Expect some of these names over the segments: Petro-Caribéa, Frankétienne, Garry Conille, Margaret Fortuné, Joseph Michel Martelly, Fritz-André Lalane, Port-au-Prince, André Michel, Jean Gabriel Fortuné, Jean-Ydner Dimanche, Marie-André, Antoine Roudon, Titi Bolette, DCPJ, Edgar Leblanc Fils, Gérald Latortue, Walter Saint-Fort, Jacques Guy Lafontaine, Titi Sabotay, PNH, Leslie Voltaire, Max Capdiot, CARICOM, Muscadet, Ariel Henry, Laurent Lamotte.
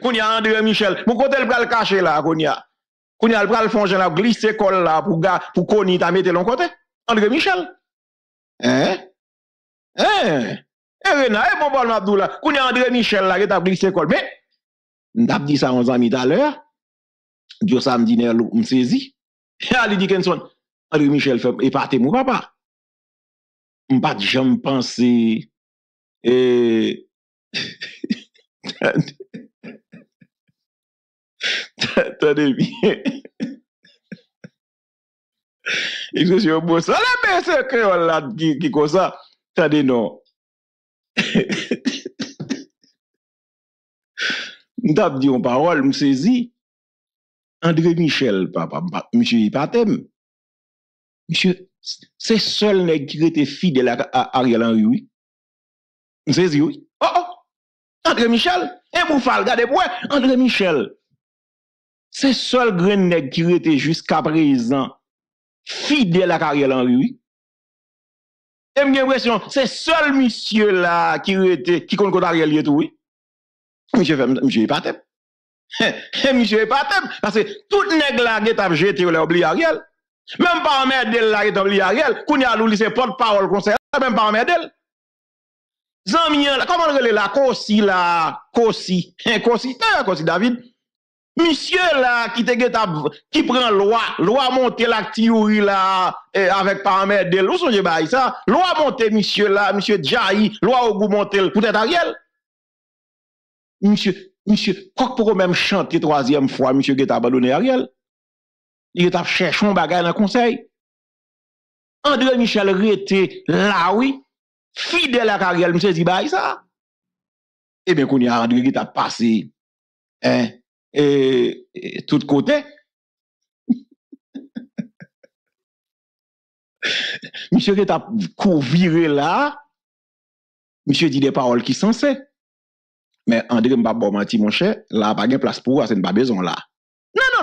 qu'on y a André Michel. Mon côté le bras le cacher là, qu'on y a. Qu'on y a le bras le fond, j'ai la glissé colle là pour qu'on y t'a mis de l'autre côté. André Michel. Hein? Hein? Eh, Rena, eh, bon, bon, Abdoula. Qu'on y a André Michel là, qui t'a glissé colle. Mais, n'a dit ça aux amis tout à l'heure. Dieu samedi, me saisi. Ali Dickinson, André Michel fait, et partez mon papa. M'pas jamais pensé. Et. Attendez bien. Et je suis au bout. Ça, la baisse créole là qui comme ça. Attendez, non. M'dap dit en parole, m'saisi. André Michel, papa, monsieur Ipatem. Monsieur, c'est seul nèg qui était fidèle à Ariel Henry, oui. M'saisi, oui. Oh, oh. André Michel, et vous faites regarder pour André Michel. C'est seul grand nèg qui était jusqu'à présent fidèle à Ariel Henry. Et j'ai l'impression, c'est seul monsieur là qui était, qui compte Ariel tout, oui. Monsieur Epatem. Monsieur Epatem, parce que tout nèg là qui t'a jeté ou oublié Ariel. Même pas en merde là qui oublié Ariel, qu'on y a l'oubli, c'est porte-parole conseil, même pas en merde. Zamian, comment on relève la, Kossi, Kossi David. Monsieur là, qui prend loi monter la théorie là, avec paramètre de l'eau, songe bail ça. Loi monter, monsieur là, monsieur Djaï, loi au goût monter, peut-être Ariel. Monsieur, quoi pour même chanter troisième fois, monsieur qui t'a abandonné Ariel. Il t'a cherché un bagage dans le conseil. André Michel Rété, là, oui. Fidèle à Ariel, monsieur Zibaï, ça. Eh bien, qu'on y a André qui t'a passé, hein, et tout côté. Monsieur qui t'a couviré là, monsieur dit des paroles qui sont sensées. Mais André m'a pas menti, mon cher, là, pas de place pour, c'est pas besoin là.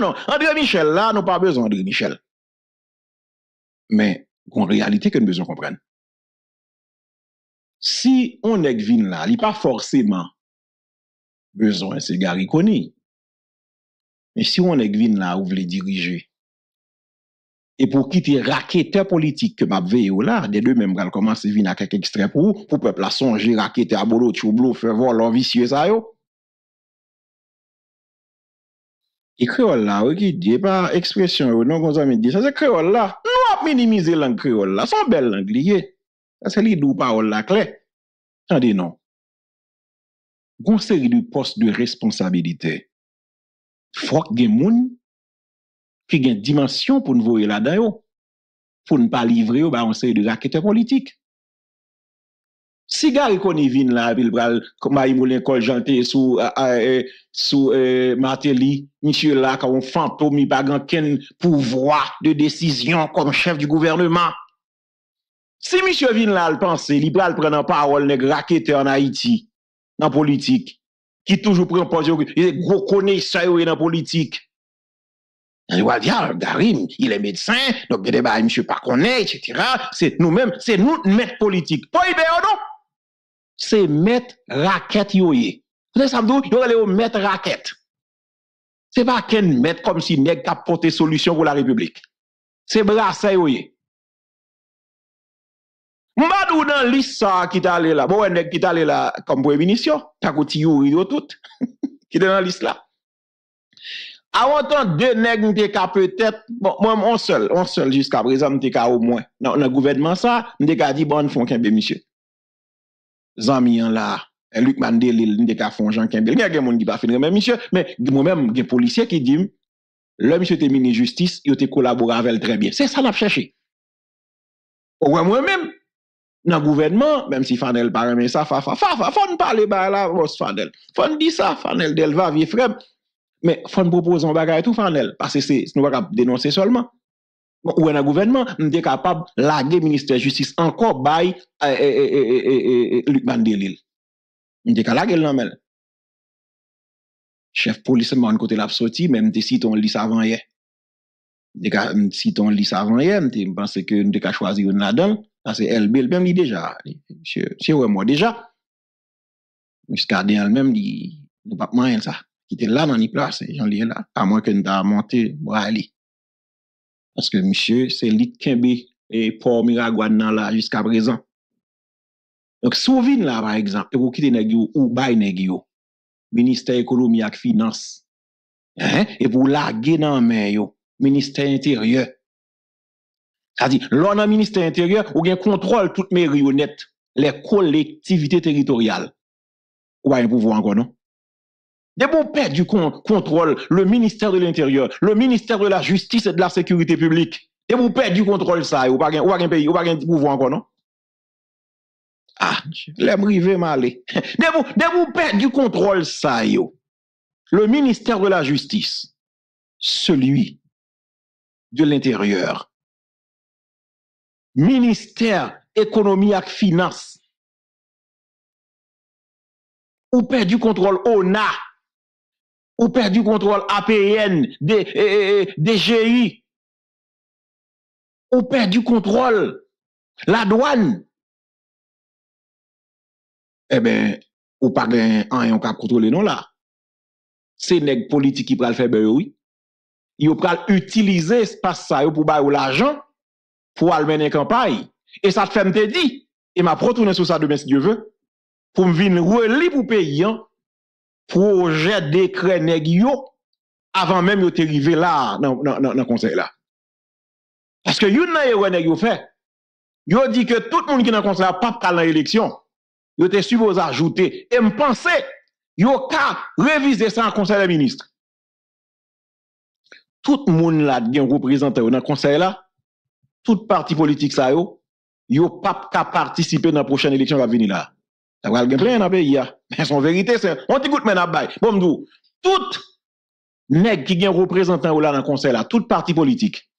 Non, André Michel, là, nous pas besoin, André Michel. Mais, en réalité, que nous besoin comprendre. Si on est vin là, il n'y a pas forcément besoin, c'est Garry Conille. Mais si on est vin là, vous voulez diriger. Et pour quitter raqueteur politique que m'a veillé là, des deux mêmes gars commencent à venir à quelques extraits pour peuple à songer, raqueteur, abolo, tchoublo, faire voir l'envicieux ça yo. Et créole là, qui dit pas expression, non, vous avez dit ça, c'est créole là. Nous avons minimisé la langue créole là, son belle langue liée. C'est les deux paroles la clé. Attendez, non. Gon série de postes de responsabilité. Faut que gen moun qui gen dimension pour nous voir là-dedans, pour ne pas livrer ou une série de raquettes politiques. Si Garry Conille vin là, il bral, comme Maï Moulin Col Janté sous Martelly, monsieur là, quand on fantôme, il pas grand ken pouvoir de décision comme chef du gouvernement. Si monsieur vin là, le pense, il va le prendre en parole, les raquetés en Haïti, dans la politique, qui toujours prend position, les gros connaisseurs dans la politique. Il va dire, Garim, il est médecin, donc il débat, monsieur pas connaît, etc. C'est nous-mêmes, c'est nous, mettre politique. Pas il non? C'est mettre raquette, yoye. Vous savez, il va mettre raquette. C'est pas qu'un mettre comme si nèg t'a porté solution pour la République. C'est brasser, yoye. M'badou dans l'issa qui t'allé là, bon, qui t'allé là, comme pour émission, t'as qu'au tiori de tout, qui t'allé dans l'issa là. Avant tant deux nègres n'étaient qu'à peut-être, bon, moi, on seul jusqu'à présent, n'étaient qu'à au moins, dans le gouvernement ça, n'étaient qu'à dire, bon, font qu'un bé, monsieur. Zamian là, Luc Mandel, n'étaient qu'à font Jean Kembel, il y a des gens qui pas finir, mais monsieur, mais moi-même, il y a des policiers qui disent, le monsieur était ministre de justice, il était collaboré avec elle très bien. C'est ça, l'a cherché. Ouais, moi-même. Dans le gouvernement, même si Fanel parle, mais ça, faut ne parler pas là, boss Fanel. Faut dire ça, Fanel, d'elle va, vieux frère. Mais faut proposer un bagage tout, Fanel. Parce que c'est, nous va dénoncer seulement. Ou un gouvernement, nous sommes capables de laguer le ministère de la Justice encore, bail, Luc Mandelil. Nous sommes capables de laguer l'homme. Chef police, nous sommes côté de la sortie, même si on lit ça avant hier. Si on lit ça avant hier, je pense que nous devons choisir une là-dedans. Parce que LB, elle-même, il déjà. Monsieur, moi déjà. Muscadet, elle-même, il ne peut pas moyen ça. qui était là dans les places, j'en ai là, à moins que nous avons monté, on va aller. Parce que monsieur, c'est l'île Kembe et Port Miragouane là jusqu'à présent. Donc, si vous venez là, par exemple, et vous quittez Negio ou Baye Negio, ministère économie et finance, hein? Et vous laguez dans le ministère intérieur. C'est-à-dire, l'on a ministère intérieur, ou bien contrôle toutes mes rionnettes, les collectivités territoriales. Ou bien pouvoir encore, non? Dès qu'on perd du contrôle, le ministère de l'Intérieur, le ministère de la Justice et de la Sécurité publique, dès qu'on perd du contrôle, ça, ou pas un pays, ou pas un pouvoir encore, non? Ah, l'aime river mal. Dès qu'on perd du contrôle, ça, le ministère de la Justice, celui de l'Intérieur, ministère économie et finance. Ou perdu contrôle ONA. Ou perdu contrôle APN, DGI. Ou perdu contrôle la douane. Eh bien, ou pas un an cap contrôler non là. C'est nèg politique qui pral faire ben oui. Yo pral utiliser espace ça pour bailler l'argent. Pour aller mener campagne. Et ça te fait me dit, et m'a retourné sur ça demain si Dieu veut, pour me venir relire pour payer projet décret négio avant même de arriver là, dans le conseil là. Parce que yon n'a yon négio fait, yon dit que tout le monde qui est dans le conseil n'a pas qu'à l'élection, yon était supposé ajouter, et me pensait, yon qu'à réviser ça en conseil des ministres. Tout le monde là, qui est représenté dans le conseil là, toute parti politique ça yo pas capable participer dans la prochaine élection qui va venir là. Ça va le plein dans pays là. Mais son vérité c'est on ti goûte men a bay. Bon m'dou, tout nèg qui gen représentant là dans conseil là, tout parti politique.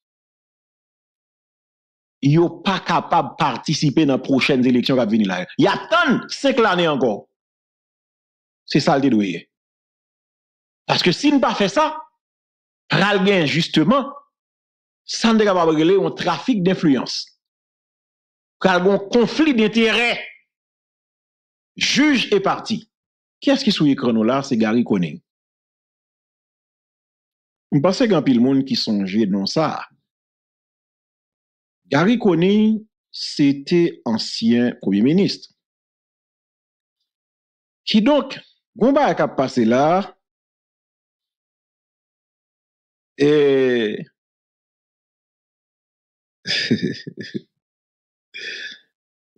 Yo pas capable participer dans prochaines élections qui va venir là. Y attend 5 l'année encore. C'est ça le doyer. Parce que si ne pas fait ça, pral gen justement sans de capable régler un trafic d'influence. Car un conflit d'intérêts. Juge et parti. Qui est-ce qui sous l'écran là? C'est Garry Conille. Je pense qu'il y a pile monde qui songeait dans ça. Garry Conille, c'était ancien premier ministre. Qui donc, bon bah, a passé là. Et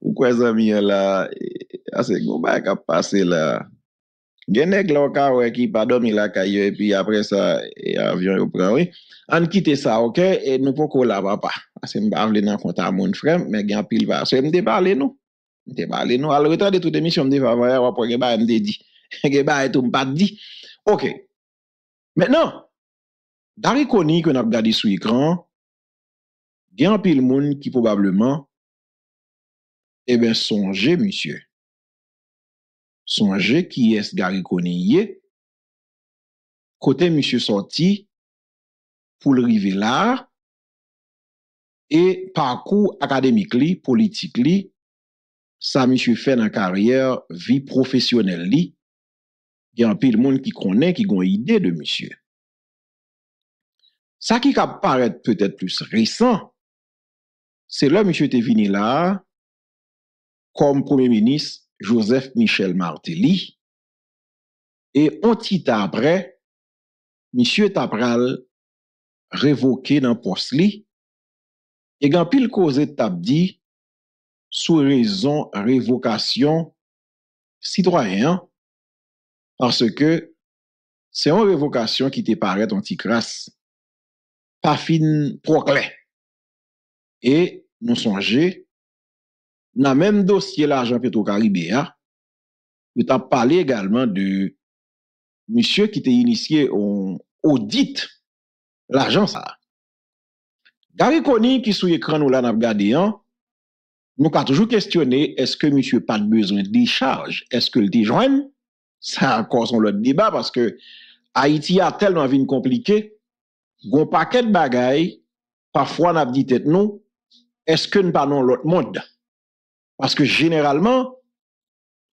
pourquoi les amis là, c'est qu'on va passer là. Genègue là qui pas dormi la caille et puis après ça avion au prend oui. On quitte ça OK et nous pouvons là papa. C'est me parler dans compte à mon frère mais grand pile va. C'est me déparler nous. Déparler nous alors retard de toute émission me déparler après que ba me dit. Que ba tout me pas dit. OK. Maintenant Garry Conille qu'on a regardé sur écran. Il y a un pile monde qui probablement, eh bien, songez, monsieur. Songez qui est Garry Conille. Côté monsieur sorti, pour le river là, et parcours académique, li, politique, li, ça, monsieur fait dans carrière, vie professionnelle, il y a un pile monde qui connaît, qui a une idée de monsieur. Ça qui apparaît peut-être plus récent, c'est là, monsieur était venu là, comme premier ministre, Joseph Michel Martelly. Et on dit après, monsieur Tapral révoqué dans poste li. Et quand pile cause tap dit, sous raison révocation citoyen, parce que c'est une révocation qui te paraît anticrasse, pas fine proclé. Et nous songeons, dans le même dossier l'argent Petro-Caribéa, nous avons parlé également de monsieur qui t'a initié en audit l'argent ça. Garry Conille qui sous l'écran nous l'a regardé, nous avons toujours questionné est-ce que monsieur pas de besoin de décharge, est-ce que le déjoigne? Ça encore son l'autre débat parce que Haïti a tellement une vie compliquée, un paquet de bagailles, parfois on a dit tête non. Est-ce que nous parlons l'autre monde? Parce que généralement,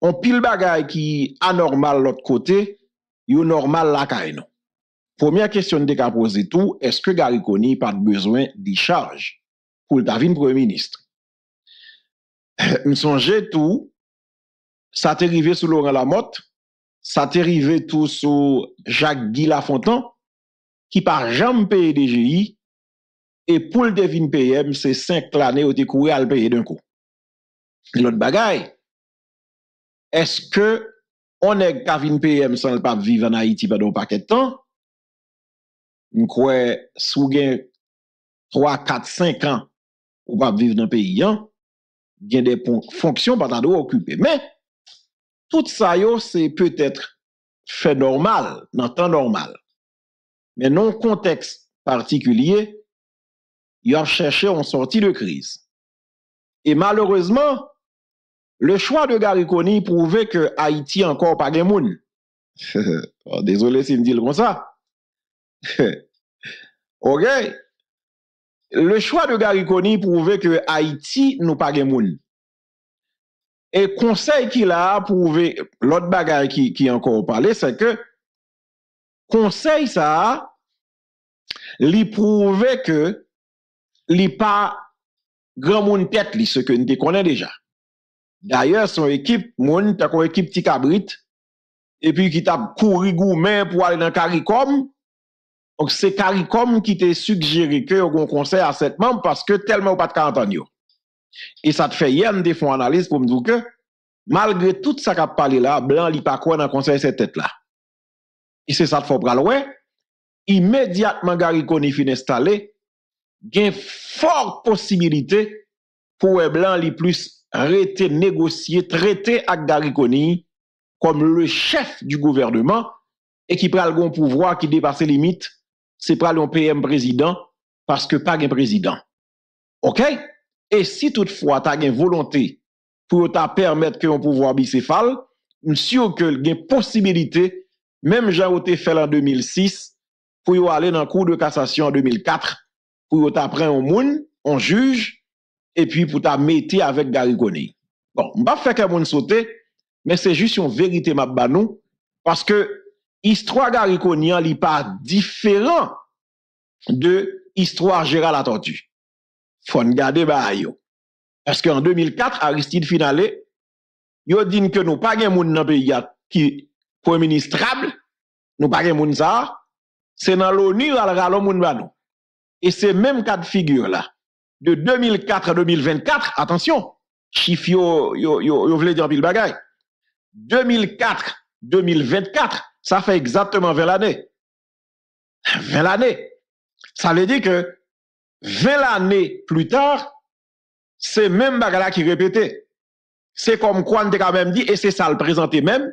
on pile bagaille qui anormal l'autre côté, yo normal la caille non. Première question de ka poser tout, est-ce que Garry Conille pas besoin de charge pour Davin Premier ministre? M'songe tout ça t'est arrivé sous Laurent Lamotte, ça t'est arrivé tout sous Jacques Guy Lafontaine qui par jamais payé DGI et pour le devine PM c'est 5 l'année où tu courir à le payer d'un coup. L'autre bagaille, est-ce que on est Davin PM sans le pas vivre en Haïti pendant un paquet de temps? Nous croyons sous gain 3 4 5 ans ou pas vivre dans le pays hein? Gen des fonctions pas doit occuper mais tout ça yo c'est peut-être fait normal dans temps normal mais non contexte particulier yo a cherché en sortie de crise et malheureusement le choix de Garry Conille prouvait que Haïti encore pas gen moun désolé si me dit comme ça OK. Le choix de Garry Conille prouvait que Haïti nous pas gen moun. Et conseil qu'il a prouvé, l'autre bagaille qui encore parlé, c'est que conseil ça li prouvait que li pas grand moun tête li ce que nous déconnons déjà. D'ailleurs son équipe moun ta kon équipe ti cabrit et puis qui t'a couru goumen pour aller dans CARICOM. Donc, c'est CARICOM qui t'a suggéré que vous conseil à 7 membres parce que tellement vous pas de 40 ans. Et ça te fait hier, nous avons fait une analyse pour me dire que, malgré tout ça qu'a parlé là, Blanc li pas quoi dans le conseil cette tête là. Et c'est ça qu'il faut prendre. Immédiatement, Garry Conille fin installé, il y a une forte possibilité pour Blanc li plus arrêter, négocier, traiter avec Garry Conille comme le chef du gouvernement et qui prend le pouvoir qui dépasse les limites. C'est pas le PM président parce que pas un président. OK? Et si toutefois tu as une volonté pour ta permettre que un pouvoir bicéphale, je suis sûr que il y a une possibilité même Jean-Ydner fait en 2006 pour aller dans cour de cassation en 2004 pour ta prendre un monde, un juge et puis pour ta mettre avec Garry Conille. Bon, on va faire que monde sauter mais c'est juste une vérité m'a banou parce que histoire Garry Conille n'est pas différent de histoire Gérald Attendu. Faut regarder ba yo. Parce qu'en 2004 Aristide Finale yo dit que nous pas gen moun dans pays qui premier ministrable, nous pas gen moun ça, c'est dans l'ONU al ralon moun ba nou. Et c'est même cas de figure là de 2004 à 2024, attention, chiffre yo vle dire pile bagay. 2004 2024 ça fait exactement 20 l'année. 20 l'année. Ça veut dire que 20 l'année plus tard, c'est même bagala qui répétait. C'est comme quoi on a même dit, et c'est ça le présenter même,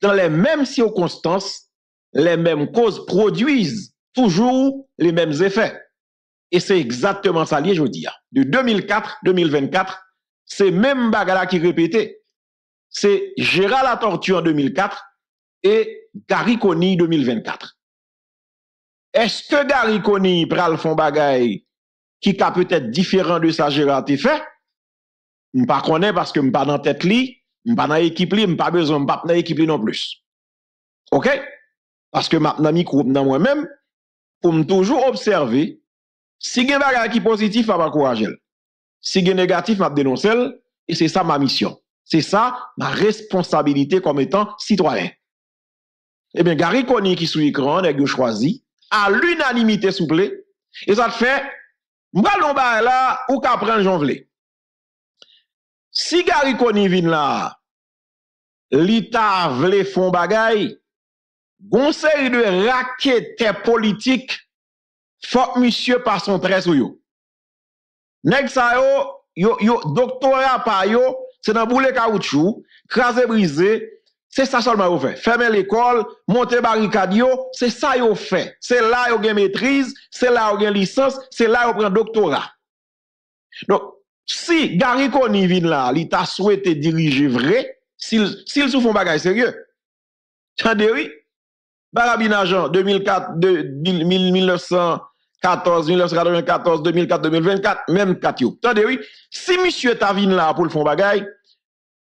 dans les mêmes circonstances, les mêmes causes produisent toujours les mêmes effets. Et c'est exactement ça lié, je dis. De 2004-2024, c'est même bagala qui répétait. C'est Gérald Latortue en 2004 et Garry Conille 2024. Est-ce que Garry Conille pral fon bagay qui ka peut-être différent de sa Gérard te fait? M'pa connaît parce que m'pa dans tête li, m'pa dans équipe li, m'pa besoin m'pa dans équipe li non plus. OK? Parce que maintenant micro dans moi-même pour me toujours observer si gen bagay qui positif m'a encourager. Si gen négatif m'a dénoncer et c'est ça ma mission. C'est ça ma responsabilité comme étant citoyen. Eh bien, Garry Conille qui sous écran, nèg yo choisi à l'unanimité souple. Et ça te fait, m'balon ba là, ou ka pren jonvle. Si Garry Conille vin là, li ta vle fon bagay, gon série de raquetés politiques, fok monsieur par son trait sou yo. Nèg sa yo, doctorat pa yo, c'est dans boule caoutchouc, krasé brisé. C'est ça seulement vous fait. Fermer l'école, monter barricade, c'est ça vous fait. C'est là vous avez maîtrise, c'est là vous avez licence, c'est là vous prenez doctorat. Donc, si Garry Conille vient là, il t'a souhaité diriger vrai, s'il souffre un bagage sérieux. Tendez oui. Barabine agent 2004, 1914, 1994, 2004, 2024, même 4 yo. Tendez oui. Si monsieur t'a vin là pour le fond bagage,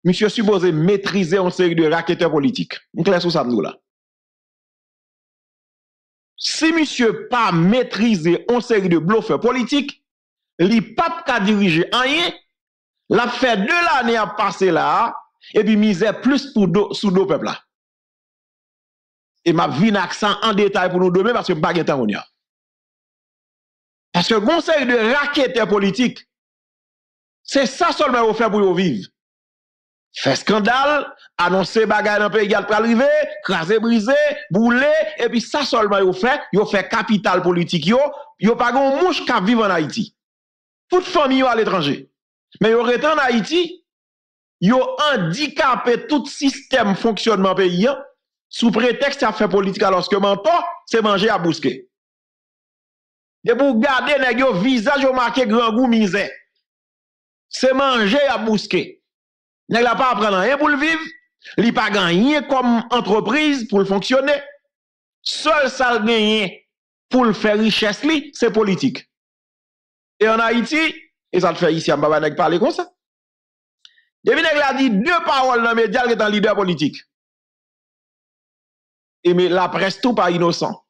monsieur supposé maîtriser une série de raquetteurs politiques. Nous clair sur ça nous là. si monsieur pas maîtriser une série de bluffeurs politiques, il pas qu'à diriger rien, la fait 2 années à passer là, et puis misère plus pour sous le peuple là. Et ma vie n'accent en détail pour nous demain parce que pas de temps. Parce que conseil de raquettes politiques, c'est ça seulement vous faire pour vous vivre. Fait scandale, annoncer bagaille dans le pays qui va arriver, craser, briser, bouler, et puis ça seulement vous fait capital politique, vous pas de mouche qui vivent en Haïti. Toute famille à l'étranger. Mais vous êtes en Haïti, vous handicapez tout système fonctionnement pays. Sous prétexte à faire politique, alors que mentor, c'est manger à bousquer. Et pour garder le visage, marqué grand goût misère. C'est manger à bousquer. Il n'a pas appris rien pour le vivre. Il n'a pas gagné comme entreprise pour le fonctionner. Seul ça le gagné pour le faire richesse, c'est politique. Et en Haïti, et ça le fait ici, on ne va pas parler comme ça. Depuis qu'il a dit 2 paroles dans les médias, il est un leader politique. Et mais la presse tout pas innocent.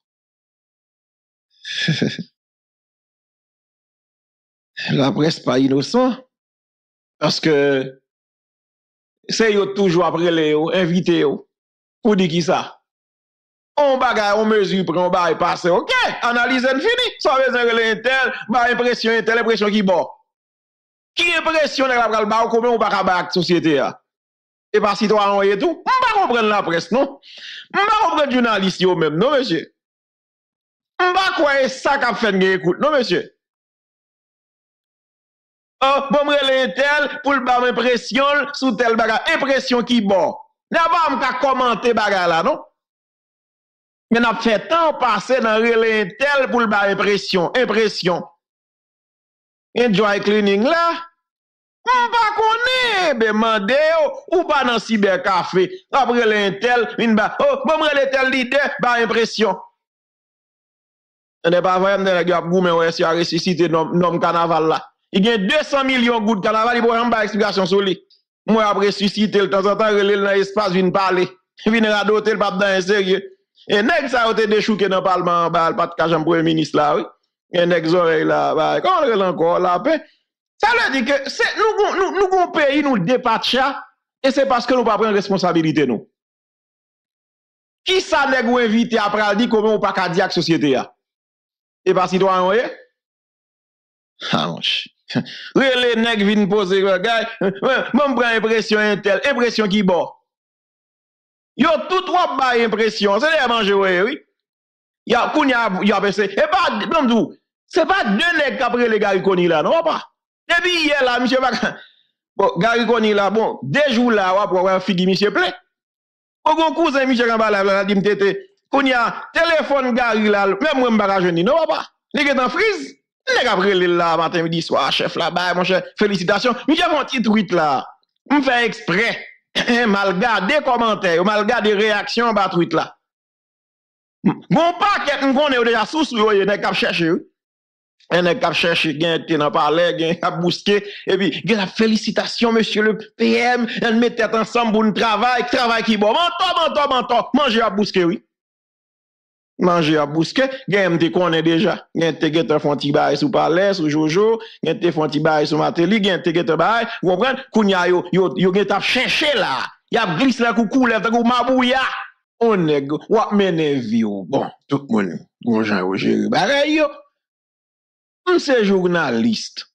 La presse pas innocent. Parce que c'est toujours après les invités pour dire qui ça. On bagaille, on mesure, on bagaille, passe. OK, analyse fini. Ça veut dire que tel, ma impression, telle impression qui bon. Qui impressionne la presse, comment on va faire la société? Et pas citoyen et tout. On va comprendre la presse, non? On va comprendre les journalistes eux-mêmes, non, monsieur? On va croire ça qu'a fait une écoute, non, monsieur? Oh, bon, relais tel, pour le bas impression, sous tel bagage, impression qui bon. N'a pas commenté bagage là, non? Mais n'a fait tant passer dans relais tel pour le bas impression, impression. Enjoy cleaning là. On va connaître, demandez, ou pas dans cybercafé. Après l'intel, une ba, oh, bon, l'intel l'idée, bah, impression. On n'est pas vrai, on est là, mais on est ressuscité, nom carnaval là. Il y a 200 millions de gouttes de carnaval, il faut en bas explication sur lui. Moi, après ressuscité, de temps en temps, relève dans l'espace, vient parler. Vient radoter le pape dans un sérieux. Et nest ça, on te déchouqué dans le parlement, bah, le pape, j'en premier ministre là, oui. Et nest oreille là, bah, quand on relève encore la paix. Ça veut dire que nous pays nous dépatcha et c'est parce que nous pas prendre responsabilité nous. Qui ça nèg ou invité après dit comment on pas ka diak société a. Et pas citoyen oyé. Ah mon ch. Relé nèg vinn poser gars, même prend impression intel, impression qui bon. Yo tout wap ba impression, c'est les manger oui. Ya kounya ya pensé et pas même dou. C'est pas 2 nèg après les Garry Conille là, non pas. Depuis hier là, monsieur Bagan. Bon, Garry Conille là, bon, 2 jours là, on pour avoir figure monsieur Play. Au grand cousin monsieur Gambala là, dit m'tete, Kounia, téléphone Garry là, même moi m'baka jeni, non papa. Il est en frise. Il est après là matin midi soir, chef là bas, mon cher, félicitations. Monsieur mon petit tweet là. M'fait exprès. Mal garder commentaires, mal garder réaction bas tweet là. Bon paquet m'connaît déjà sous yoyé nèg k'ap chercher. Un est capable de chercher, il n'a pas l'air, il est capable de bousquer. Et puis, il a félicitations, monsieur le PM. Elle met tête ensemble pour un travail qui est bon. Mentor. Manger à bousquer, oui. Manger à bousquer. Il a été connu déjà. Il a été fait un petit bail sous Palais, sous Jojo. Il a été fait un petit bail sous Martelly. Il a été fait un bail. Vous comprenez? Il a été cherché là. Il a glissé la coucou, il a été mabouya. On est, on a mené vie. Bon, tout le monde, on gère pareil. C'est journaliste,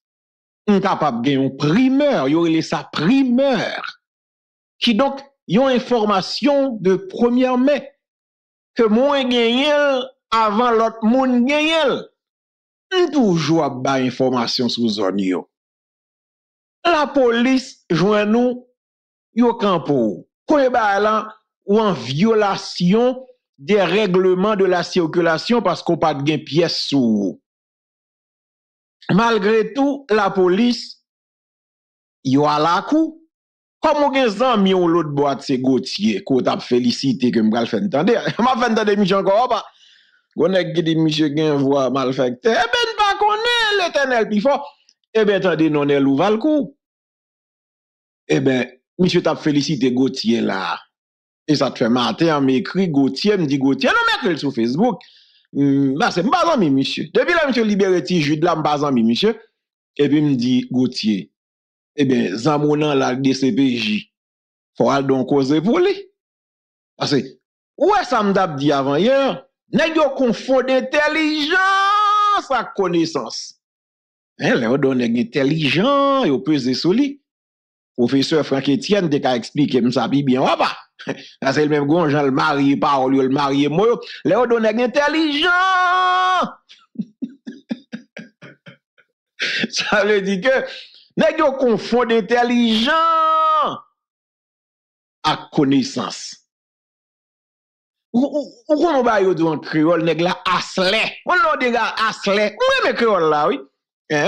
on capable de gagner une primeur, il y a sa primeur, qui donc, yon information de première main, que moi gagné avant l'autre monde gagné. On toujours ba information sous zone yo. La police joint nous, yo campo, koye ba lan, ou en violation des règlements de la circulation parce qu'on pas de gain pièce sous. Malgré tout, la police, yo a la coup. Comme on gen zanmi ou l'autre boîte, c'est Gauthier, qu'on t'a félicité que m'gal fait entendre. M'a fait entendre monsieur encore pas. Gonèk ki di monsieur gen voix mal faite. Eh ben pas connaît l'Éternel plus fort. Eh ben attendez non elle ouval coup. Eh ben monsieur t'a félicité Gauthier là. Et ça te fait matin m'écrit Gauthier me dit Gauthier non mais que sur Facebook. Là, c'est pas ami, monsieur. Depuis là, monsieur libéré Jude, là, pas ami, monsieur. Et puis, il me dit, Gauthier, eh bien, Zamonan, la DCPJ, faut aller donc causer pour lui. Parce que, ouais, ça m'a dit avant hier, n'est-ce pas confond intelligence à connaissance. Hein, là, on est intelligent, et on peut se souligner. Professeur Frankétienne, t'es qu'à expliquer, me s'habille bien, ou pas? C'est le même gonge, le marié parole, le marié mot, Léo Doneg intelligent. Ça veut dire que, nèg yo confond intelligent à connaissance. Ou qu'on va yo dans créole, nèg la aslé. On l'a déjà aslé. Ou même créole là, oui.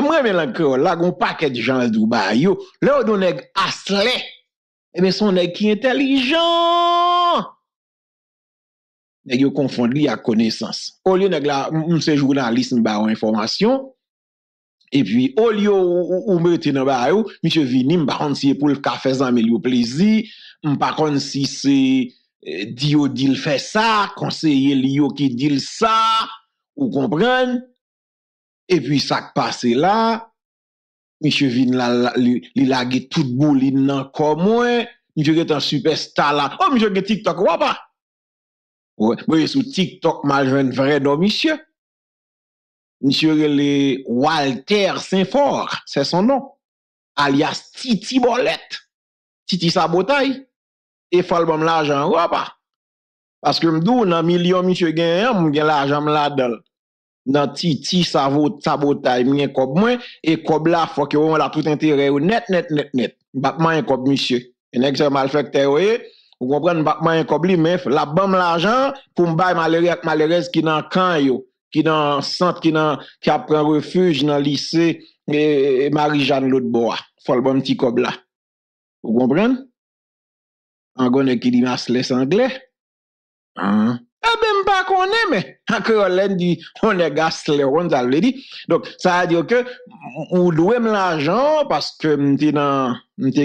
Moi, même la créole là, gon paquet de gens d'Ouba yo. Léo Doneg aslé. Eh bien, son nèg qui est intelligent. Nèg yo confond li à connaissance. Au lieu nèg la, m'se journaliste m'ba ou information. Et puis, au lieu ou mettez nan ba ou, monsieur vini m'ba kon si pour le café zanmel yo plaisir, m'pa kon si c'est dio dil fait ça, conseiller li yo ki dil ça, ou comprendre. Et puis ça qui passe là. Monsieur vin la li lage tout bouline nan comme moi, monsieur est un superstar là. Oh monsieur gen TikTok ou pas? Ouais, mais sur TikTok mal jeune vrai non monsieur. Monsieur le Walter Saint-Fort, c'est son nom. Alias Titi Bolette. Titi Sabotay et faut l'bom l'argent ou pas? Parce que m'dou nan million monsieur gen l'argent là-dedans. Dans Titi Sabotay mien kob moins et kob la faut que on la tout intérêt net battement un kob monsieur et nèg ça mal fait que vous comprendre battement un kob li mais la bam l'argent pour m'baille malheureux malheureuse qui dans camp yo qui dans centre qui a prend refuge dans lycée et Marie-Jeanne Lotbois faut le bon petit kob là vous comprendre en gonne qui dit masles anglais hein. Eh ben, pas qu'on aime, mais encore lundi, on est gasle, on a le dit. Donc, ça veut dire que, on doit l'argent parce que, m'te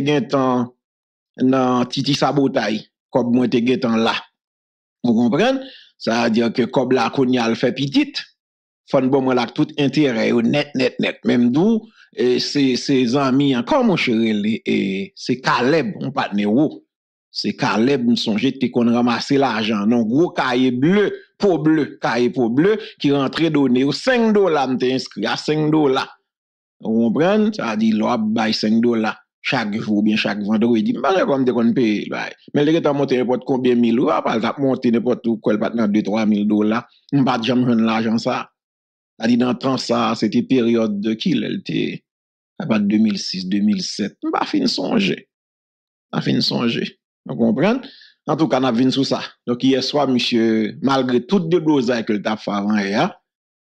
gen dans Titi Sabotay, comme moi te gen là. Vous comprenez? Ça veut dire que, comme la konyal fait petite, fon bon moi la tout intérêt, net. Même d'où, ses amis, encore mon chéri, et c'est Caleb, on pas de néo. C'est Caleb, nous songeons qu'on ramasse l'argent. Non, gros cahier bleu, cahier pour bleu, qui rentre donné au $5, m'te inscrit à $5. Vous comprenez? Ça a dit, l'op, baye $5. Chaque jour, bien chaque vendredi. M'bale comme te kon paye. Mais le gars monte n'importe combien mille, ou pas, t'as monté n'importe où, quoi, maintenant $2-3 000. M'pas jamais jeune l'argent, ça. Ça dit, dans le temps, ça, c'était période de qui, elle était, à partir de 2006, 2007. M'pas fin songer. Vous comprenez? En tout cas, on a vu ça. Donc, hier soir, monsieur, malgré toutes les blouses que le fait avant hier,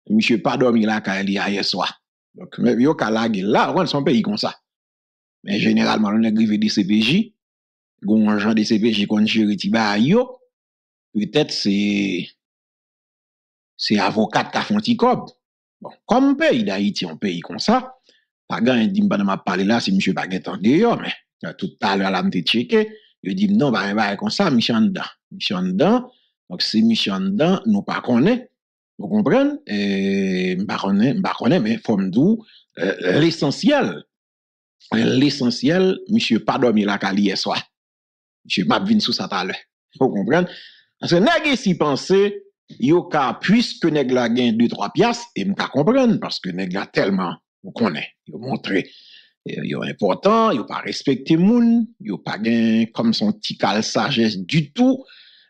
monsieur n'a pas dormi là quand il y a hier soir. Donc, il y a la gueule là, on son pays comme ça. Mais généralement, on a grivé des CPJ, on a des CPJ qu'on gère Tibayo. Peut-être c'est avocat qui a fait un petit cob. Bon, comme pays d'Haïti, on pays comme ça. Pas grand, il dit, je ne vais pas parler là si monsieur n'a pas entendu, mais tout à l'heure, là, je checké. Je dis, non, bah, comme ça, Michel en dedans. Donc, si Michel en dedans, nous pas connaît. Vous comprenez? Pas connaît, mais forme d'où, l'essentiel, monsieur, pas dormi la cali hier soir. Monsieur, m'a venu sous sa table. Vous comprenez? Parce que, nèg si pensé, yoka, puisque nèg la gagne 2-3 piastres, et m'a comprendre, parce que nèg la tellement, vous connaît, vous montrez. Yo important, yo pas respecté moun, yo pas gain comme son petit cal sagesse du tout,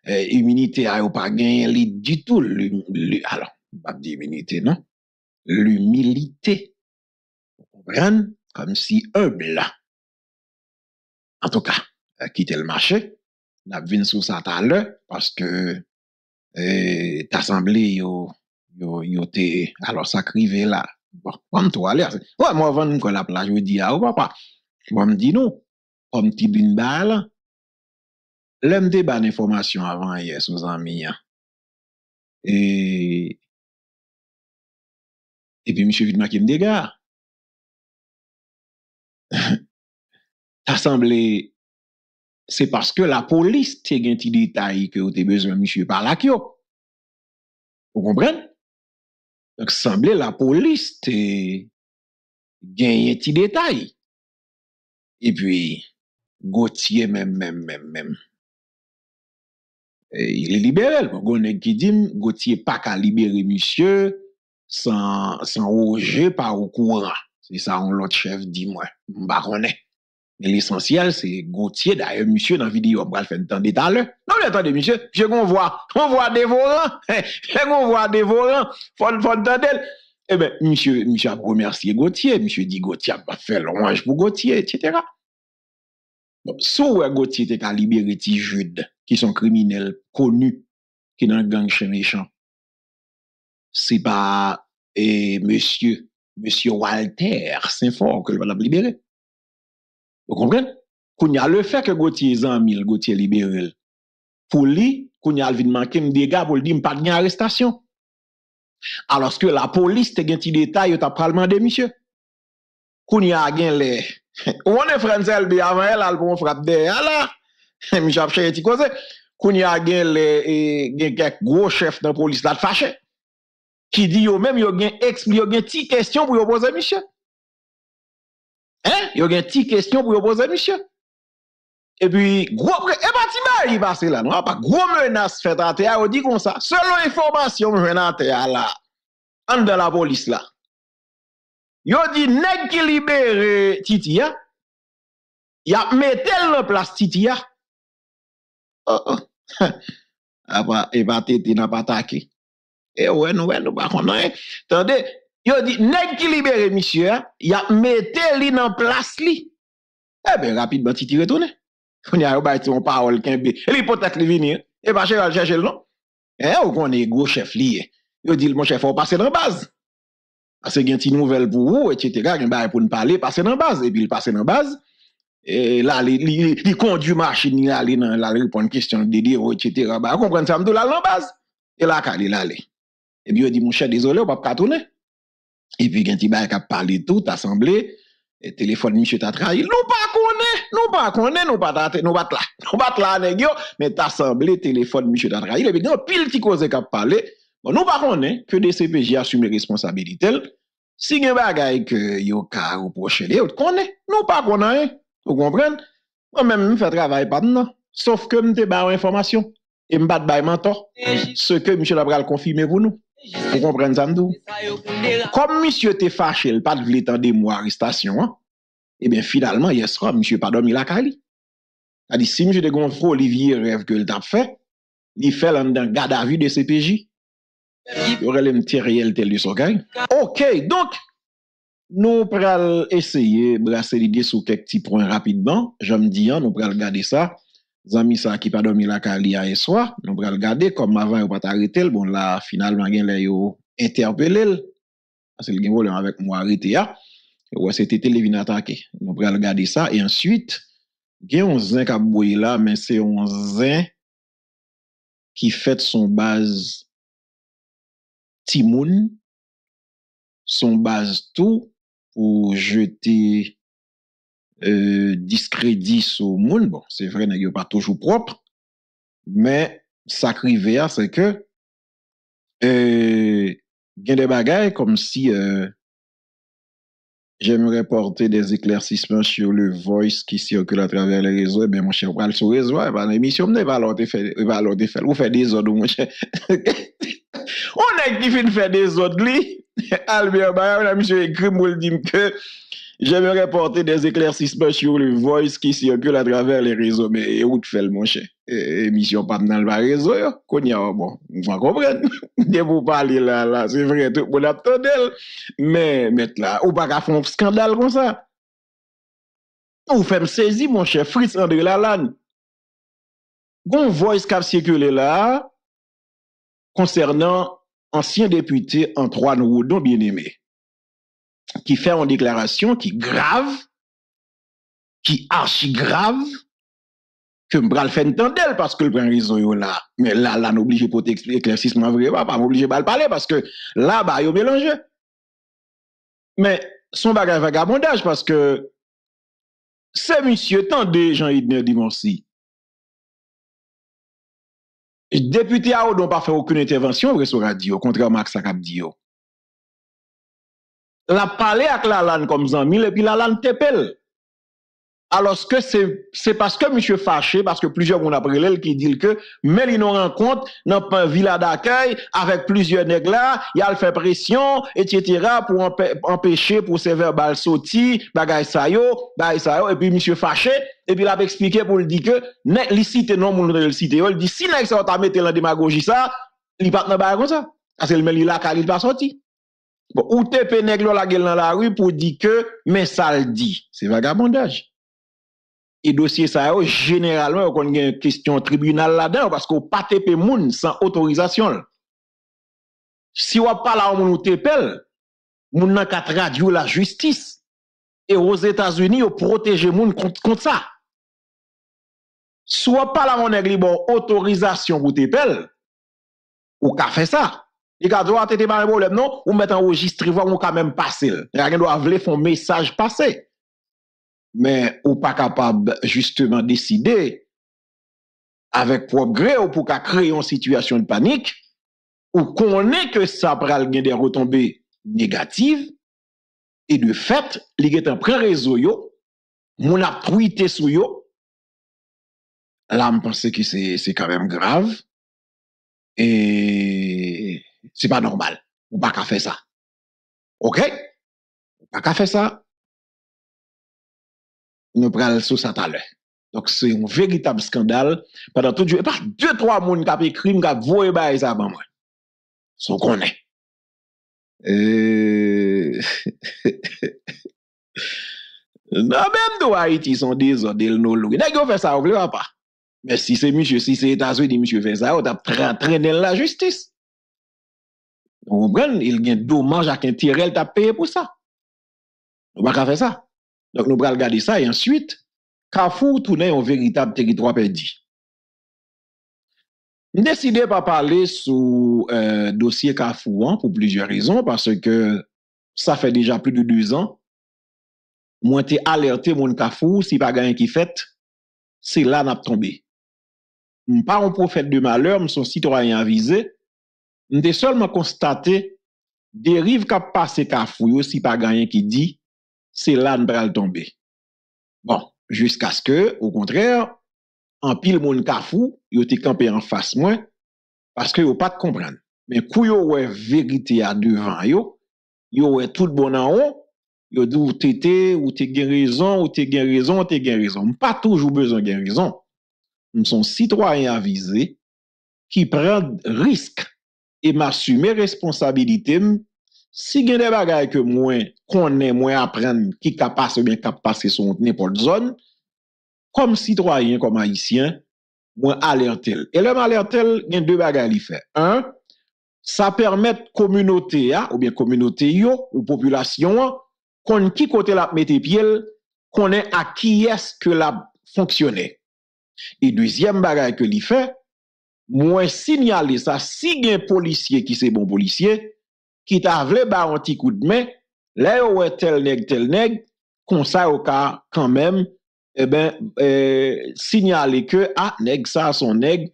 immunité a yo pas gain li du tout, alors, pas de immunité non, l'humilité, vous comprenez, comme si humble. En tout cas, quitter le marché, n'a vin sous ça tout à l'heure, parce que, t'assemblée yo te, alors ça crivé là. Bon, on toi aller. Ouais, moi avant nous la plage je dis ah ou papa. Moi me dis non, on petit bin bal. L'aime débat d'information avant hier sous amis. Et puis monsieur Vidma qui me dégage. Assemblée c'est parce que la police te gen ti détail que vous avez besoin monsieur par là. Vous comprenez? Donc, semblait la police gagne un petit détail. Et puis, Gauthier, même. Et il est libéré. On a qui dit, Gauthier pas qu'à libérer monsieur sans roger par au courant. C'est ça, on l'autre chef dit, moi, baronnet. Mais l'essentiel, c'est Gauthier, d'ailleurs, monsieur, dans la vidéo, on va le faire entendre tout à l'heure. Non, mais attendez, monsieur, on voit dévorant, on voit dévorant, faut entendre. Eh bien, monsieur a remercié Gauthier, monsieur dit Gauthier a fait l'orange pour Gauthier, etc. Donc, sous Gauthier était à libérer les Jude, qui sont criminels connus, qui sont dans le gang chez méchant. C'est pas, monsieur Walter Saint-Fort que l'a libéré. Vous comprenez? Qu'on y a le fait que Gauthier est en mille, Gauthier libéré. Pour lui, qu'on y a le manquer de dégâts pour lui dire pas de arrestation. Alors que la police te un petit détail, t'as pas demandé, monsieur. Qu'on y a gain les. On est français, bien avant elle, elle bon frappe de là. Monsieur a cherché cause. Qu'on y a gain les quelques gros chefs de police là fâché. Qui dit yo même yo gain expliquer yo gain ti question pour yo poser monsieur. Hein, yo gen ti question pour yo poser monsieur. Et puis gros et pas ti passe là, non pas gros menace fait à terre, on dit comme ça. Selon information venant terre là, en dans la police là. Yo dit nèg qui libéré Titi a, y a metel en place Titi a. Ah et pas Titi n'a pas attaqué. Et ouais, nous pas connait. Attendez, yo dit nèg qui libéré monsieur, y a metté li dans place li. Eh ben rapidement Titi retourne. On y a ba ti on parole kembe. Li peut-être li venir. Et pas chercher le nom. Eh ou connait gros chef li. Yo dit mon chef faut passer dans base. Parce que y a une nouvelle pour vous etc. Gen ba pour nous parler, passer dans base et puis il passer dans base. Et là il conduit machine il aller dans la répondre question de dire etc. Ba comprendre ça m'dou là dans base. Et là il aller. Et puis, il dit, mon cher, désolé, on ne peut pas tourner. Et puis, il y a un parlé tout, assemblé, et téléphone, monsieur, t'a trahi. Nous ne pas là, mais t'as assemblé, téléphone, monsieur, t'a trahi. Et puis, il y a un pile qui cause qu'a parlé. Bon, nous ne connaissons pas que des CPJ assument les responsabilités. Si il y a un bagage que yo ka reprocher, les autres connaissent. Nous ne connaissons pas. Vous comprenez? Moi-même, je fais travail pas non. Sauf que je te barre information. Et je ne pas de mentor. Ce que monsieur Labral confirme pour nous. Vous comprenez ça, m'dou? Comme monsieur te fâché, il pas de vle tande moi arrestation, hein? Eh bien, finalement, hier soir, monsieur pas dormi la cali. C'est-à-dire, si monsieur de gonfro, Olivier rêve que le tap fait, il fait l'un d'un garde à vue de CPJ. Il y aurait le petit réel tel de son gang. Ok, donc, nous pral essayer, brasser l'idée sous quelques petits points rapidement. Je me dis, nous pral garder ça. Zami ça qui pas dormi la cali hier soir, nous pral garder comme avant ou pas arrêter bon là finalement gen lè yo interpeller parce qu'il gen problème avec moi arrêté a ouais c'était télévin attaqué nous pral garder ça et ensuite gen 11 ans k'ap boye là mais c'est 11 ans qui fait son base timoun son base tout pour jeter discrédit sur moun bon c'est vrai n'a pas toujours propre mais ça crivé c'est que y a des bagailles comme si j'aimerais porter des éclaircissements sur le voice qui circule à travers les réseaux mais mon cher parle sur réseau et ben l'émission ne va l'autre faire ou faire des ordres mon cher on est qui fin faire des ordres lui Albert Bayard la monsieur écrit moi dit que j'aimerais porter des éclaircissements sur le voice qui circule à travers les réseaux. Mais et où te fait le mon cher? Émission pas dans le réseau. Bon, on va comprendre. Dès vous parlez là, c'est vrai, tout le monde attend d'elle. Mais, mettre là, ou pas qu'à faire un scandale comme ça. Ou fait me saisir, mon cher Fritz-André Lalane. Gon voice qui a circulé là, concernant ancien député Antoine Roudon, bien-aimé. Qui fait une déclaration qui grave, qui archi grave, que m'bral fait entendre parce que le prend raison là. Mais là, nous obligé pour t'expliquer éclaircissement vrai, pas obligé de parler parce que là, bah, yon mélange. Mais son bagage vagabondage parce que c'est monsieur tant de Jean-Ydner Dimanche. Député Aodon n'a pas fait aucune intervention sur radio, contrairement à Max Capdiot. la parlé avec Lalane comme Zamil et puis Lalane tepel. Alors que c'est parce que monsieur fâché, parce que plusieurs ont appris l'elle qui dit que, mais ils nous rencontrent dans un villa d'accueil avec plusieurs nègres là, il a fait pression, etc., pour empêcher, pour se verbal sauti, bagay sa yo, et puis monsieur fâché, et puis il a expliqué pour le dire que, les cité non, moun le cité, il dit, si nèg sa t'a mette la démagogie ça, il pas dans comme ça. Parce que le meli la kal il pas sorti. Bon, ou te pe nèg la gueule dans la rue pour dire que, mais ça le dit. C'est vagabondage. Et dossier ça généralement on a une question tribunal là-dedans parce qu'on pas tépé moun sans autorisation. Si on pas là on tépel moun nan ka traduire la justice et aux États-Unis on protéger moun contre ça. Si on pas là on nèg bon autorisation pour tépel ou ka fait ça. Il ka droit tete pas problème non ou mettre enregistrer voir on ka même passer. Rien doit vle font message passer. Mais ou pas capable justement décider avec propre gré ou pour créer une situation de panique ou qu'on est que ça pral gen des retombées négatives et de fait li gen en prend réseau yo mon a truité sou yo là me pense que c'est quand même grave et c'est pas normal ou pas qu'à faire ça. OK? Pas qu'à faire ça. Nous prenons sous ça tout à l'heure. Donc c'est un véritable scandale. Pendant tout jour, par 2-3 moun qui a fait crime, qui a voyé baï ça avant moi. Ce qu'on est. Non, même de Haïti sont désordres, nos loups. N'est-ce qu'on fait ça, on ne voit pas. Mais si c'est monsieur, si c'est États-Unis, monsieur fait ça, on a traîné la justice. Vous comprenez? Il y a un dommage à un tiré, il t'a payé pour ça. On ne va pas faire ça. Donc, nous allons regarder ça et ensuite, Kafou tourne un véritable territoire perdu. Nous décidons de ne pas parler sur le dossier Kafou hein, pour plusieurs raisons, parce que ça fait déjà plus de 2 ans. Moi, j'ai alerté mon Kafou, si pas gagne qui fait, c'est là qu'on a tombé. Je ne suis pas un prophète de malheur, je suis un citoyen avisé. Je suis seulement constaté dérive qu'a passé Kafou, si pas gagne qui dit. C'est là qu'on va tomber. Bon, jusqu'à ce que, au contraire, en pile mon kafou, yo te campé en face moi, parce que yo pas de comprendre. Mais kou yo wè vérité à devant yo, yo wè tout bon en haut, yo dit ou te gen raison, ou te gen raison, ou te gen raison. M'ai pas toujours besoin gen raison. Nous sommes citoyens avisés qui prennent risque et m'assumer responsabilité. Si gen des bagages que moins connaît, moins apprendre, qui capable ou bien capable son n'importe zone, comme citoyen, comme haïtien, moins alertel. Et le alertel, il y a 2 bagages li fait. 1, ça permet communauté ou bien communauté yo ou population qu'on qui côté la mette pied, qu'on est à qui est-ce que la fonctionner. Et deuxième bagage que li fait, moins signaler ça si gen policier qui c'est bon policier qui t'a vle ba un petit coup de main, là yo tel nèg, comme ça au cas quand même, eh ben signaler que ah nèg ça son nèg,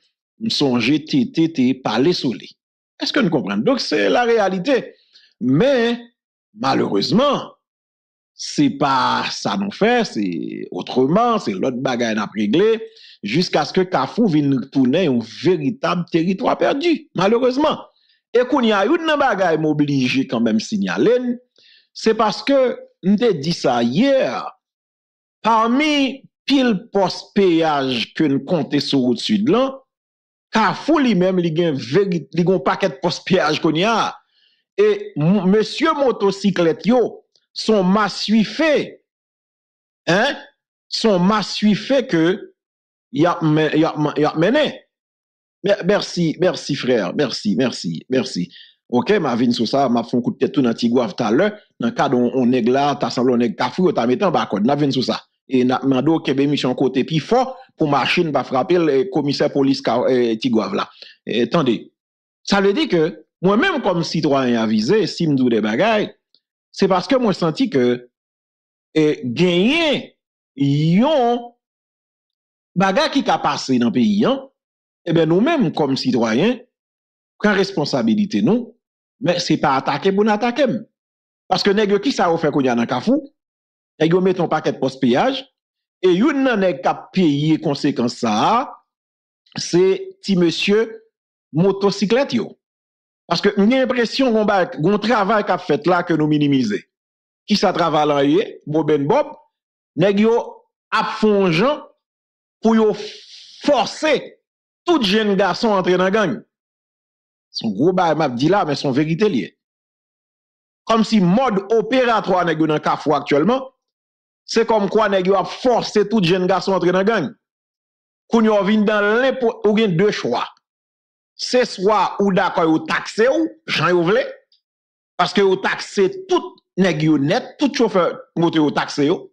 songer tété parler sous lui. Est-ce que nous comprenons? Donc c'est la réalité. Mais malheureusement, c'est pas ça nous fait, c'est autrement, c'est l'autre bagaille n'a réglé jusqu'à ce que Kafou vienne tourner un véritable territoire perdu, malheureusement. Et qu'on y a une bagaille m'oblige quand même signaler, c'est parce que m'te dit ça hier, parmi pile post péage que nous comptons sur route sud là, Kafou lui-même li gen paquet post péage qu'on y a et monsieur motocyclette yo son massuifé hein son massuifé que y a mené. Merci frère, merci. OK, ma vine sur ça, m'a font coup de tête tout dans Tigouave tout à l'heure, dans cadre on nèg là, ta semble on nèg Kafou, ta mettant ba code, n'a vinn sur ça. Et n'a mando que bémission côté puis fort pour machine pas frapper le commissaire police Tigouave là. Attendez. Ça veut dire que moi même comme citoyen avisé, si me dou des bagailles, c'est parce que moi senti que gagner yon bagaille qui ka passé dans pays hein. Eh bien, nous-mêmes, comme citoyens, quand responsabilité, non, mais ce n'est pas attaquer pour nous attaquer. Parce que nèg qui ça fait qu'on y a dans Kafou, nèg yo met ton paquet poste péage et yon nan nèg qui a payé conséquence ça, c'est ti monsieur motocyclette yo. Parce que une impression qu'on travail qu'a fait là que nous minimiser. Qui ça travaille là yé, Boben Bob, nèg yo a fond Jean pour yo forcer tout jeune garçon entrer dans gang. Son gros bail m'a dit là mais son vérité lié. Comme si mode opératoire nèg yo dans Kafou actuellement, c'est comme quoi nèg yo a forcer tout jeune garçon entrer dans gang. Qu'on yo vinn dans l'impôt ou gen deux choix. C'est soit ou d'accord ou taxé ou j'en ou vle, parce que ou taxé tout nèg yo net, tout chauffeur moteur ou taxé ou.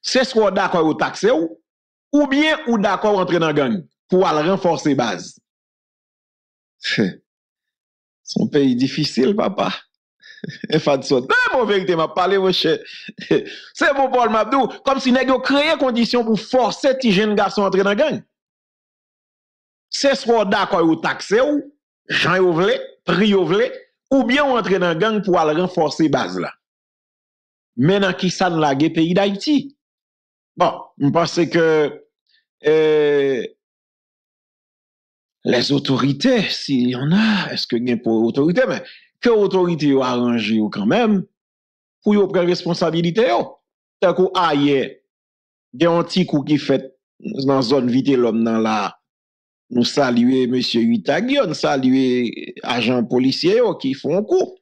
C'est soit d'accord ou taxé ou bien ou d'accord entrer dans gang pour aller renforcer base. Son pays difficile, papa. Et fait ça. Mais mon vérité m'a parlé, mon cher. C'est mon Paul Mabdou. Comme si nèg yo créé condition pour forcer ti jeune garçon entrer dans gang. C'est soit d'accord ou taxé ou, j'en ou vle, pri ou vle, ou bien ou entre dans gang pour aller renforcer base là. Maintenant qui ça ne lage pays d'Haïti. Bon, je pense que les autorités, s'il y en a, est-ce que y a pour autorité, mais que autorité ou arrange ou quand même, pour yon prendre responsabilité ou. Tant qu'on a yé, y a un petit coup qui fait dans zone vite l'homme dans la. Nous saluer monsieur Utagion, saluer agents policiers qui font un coup.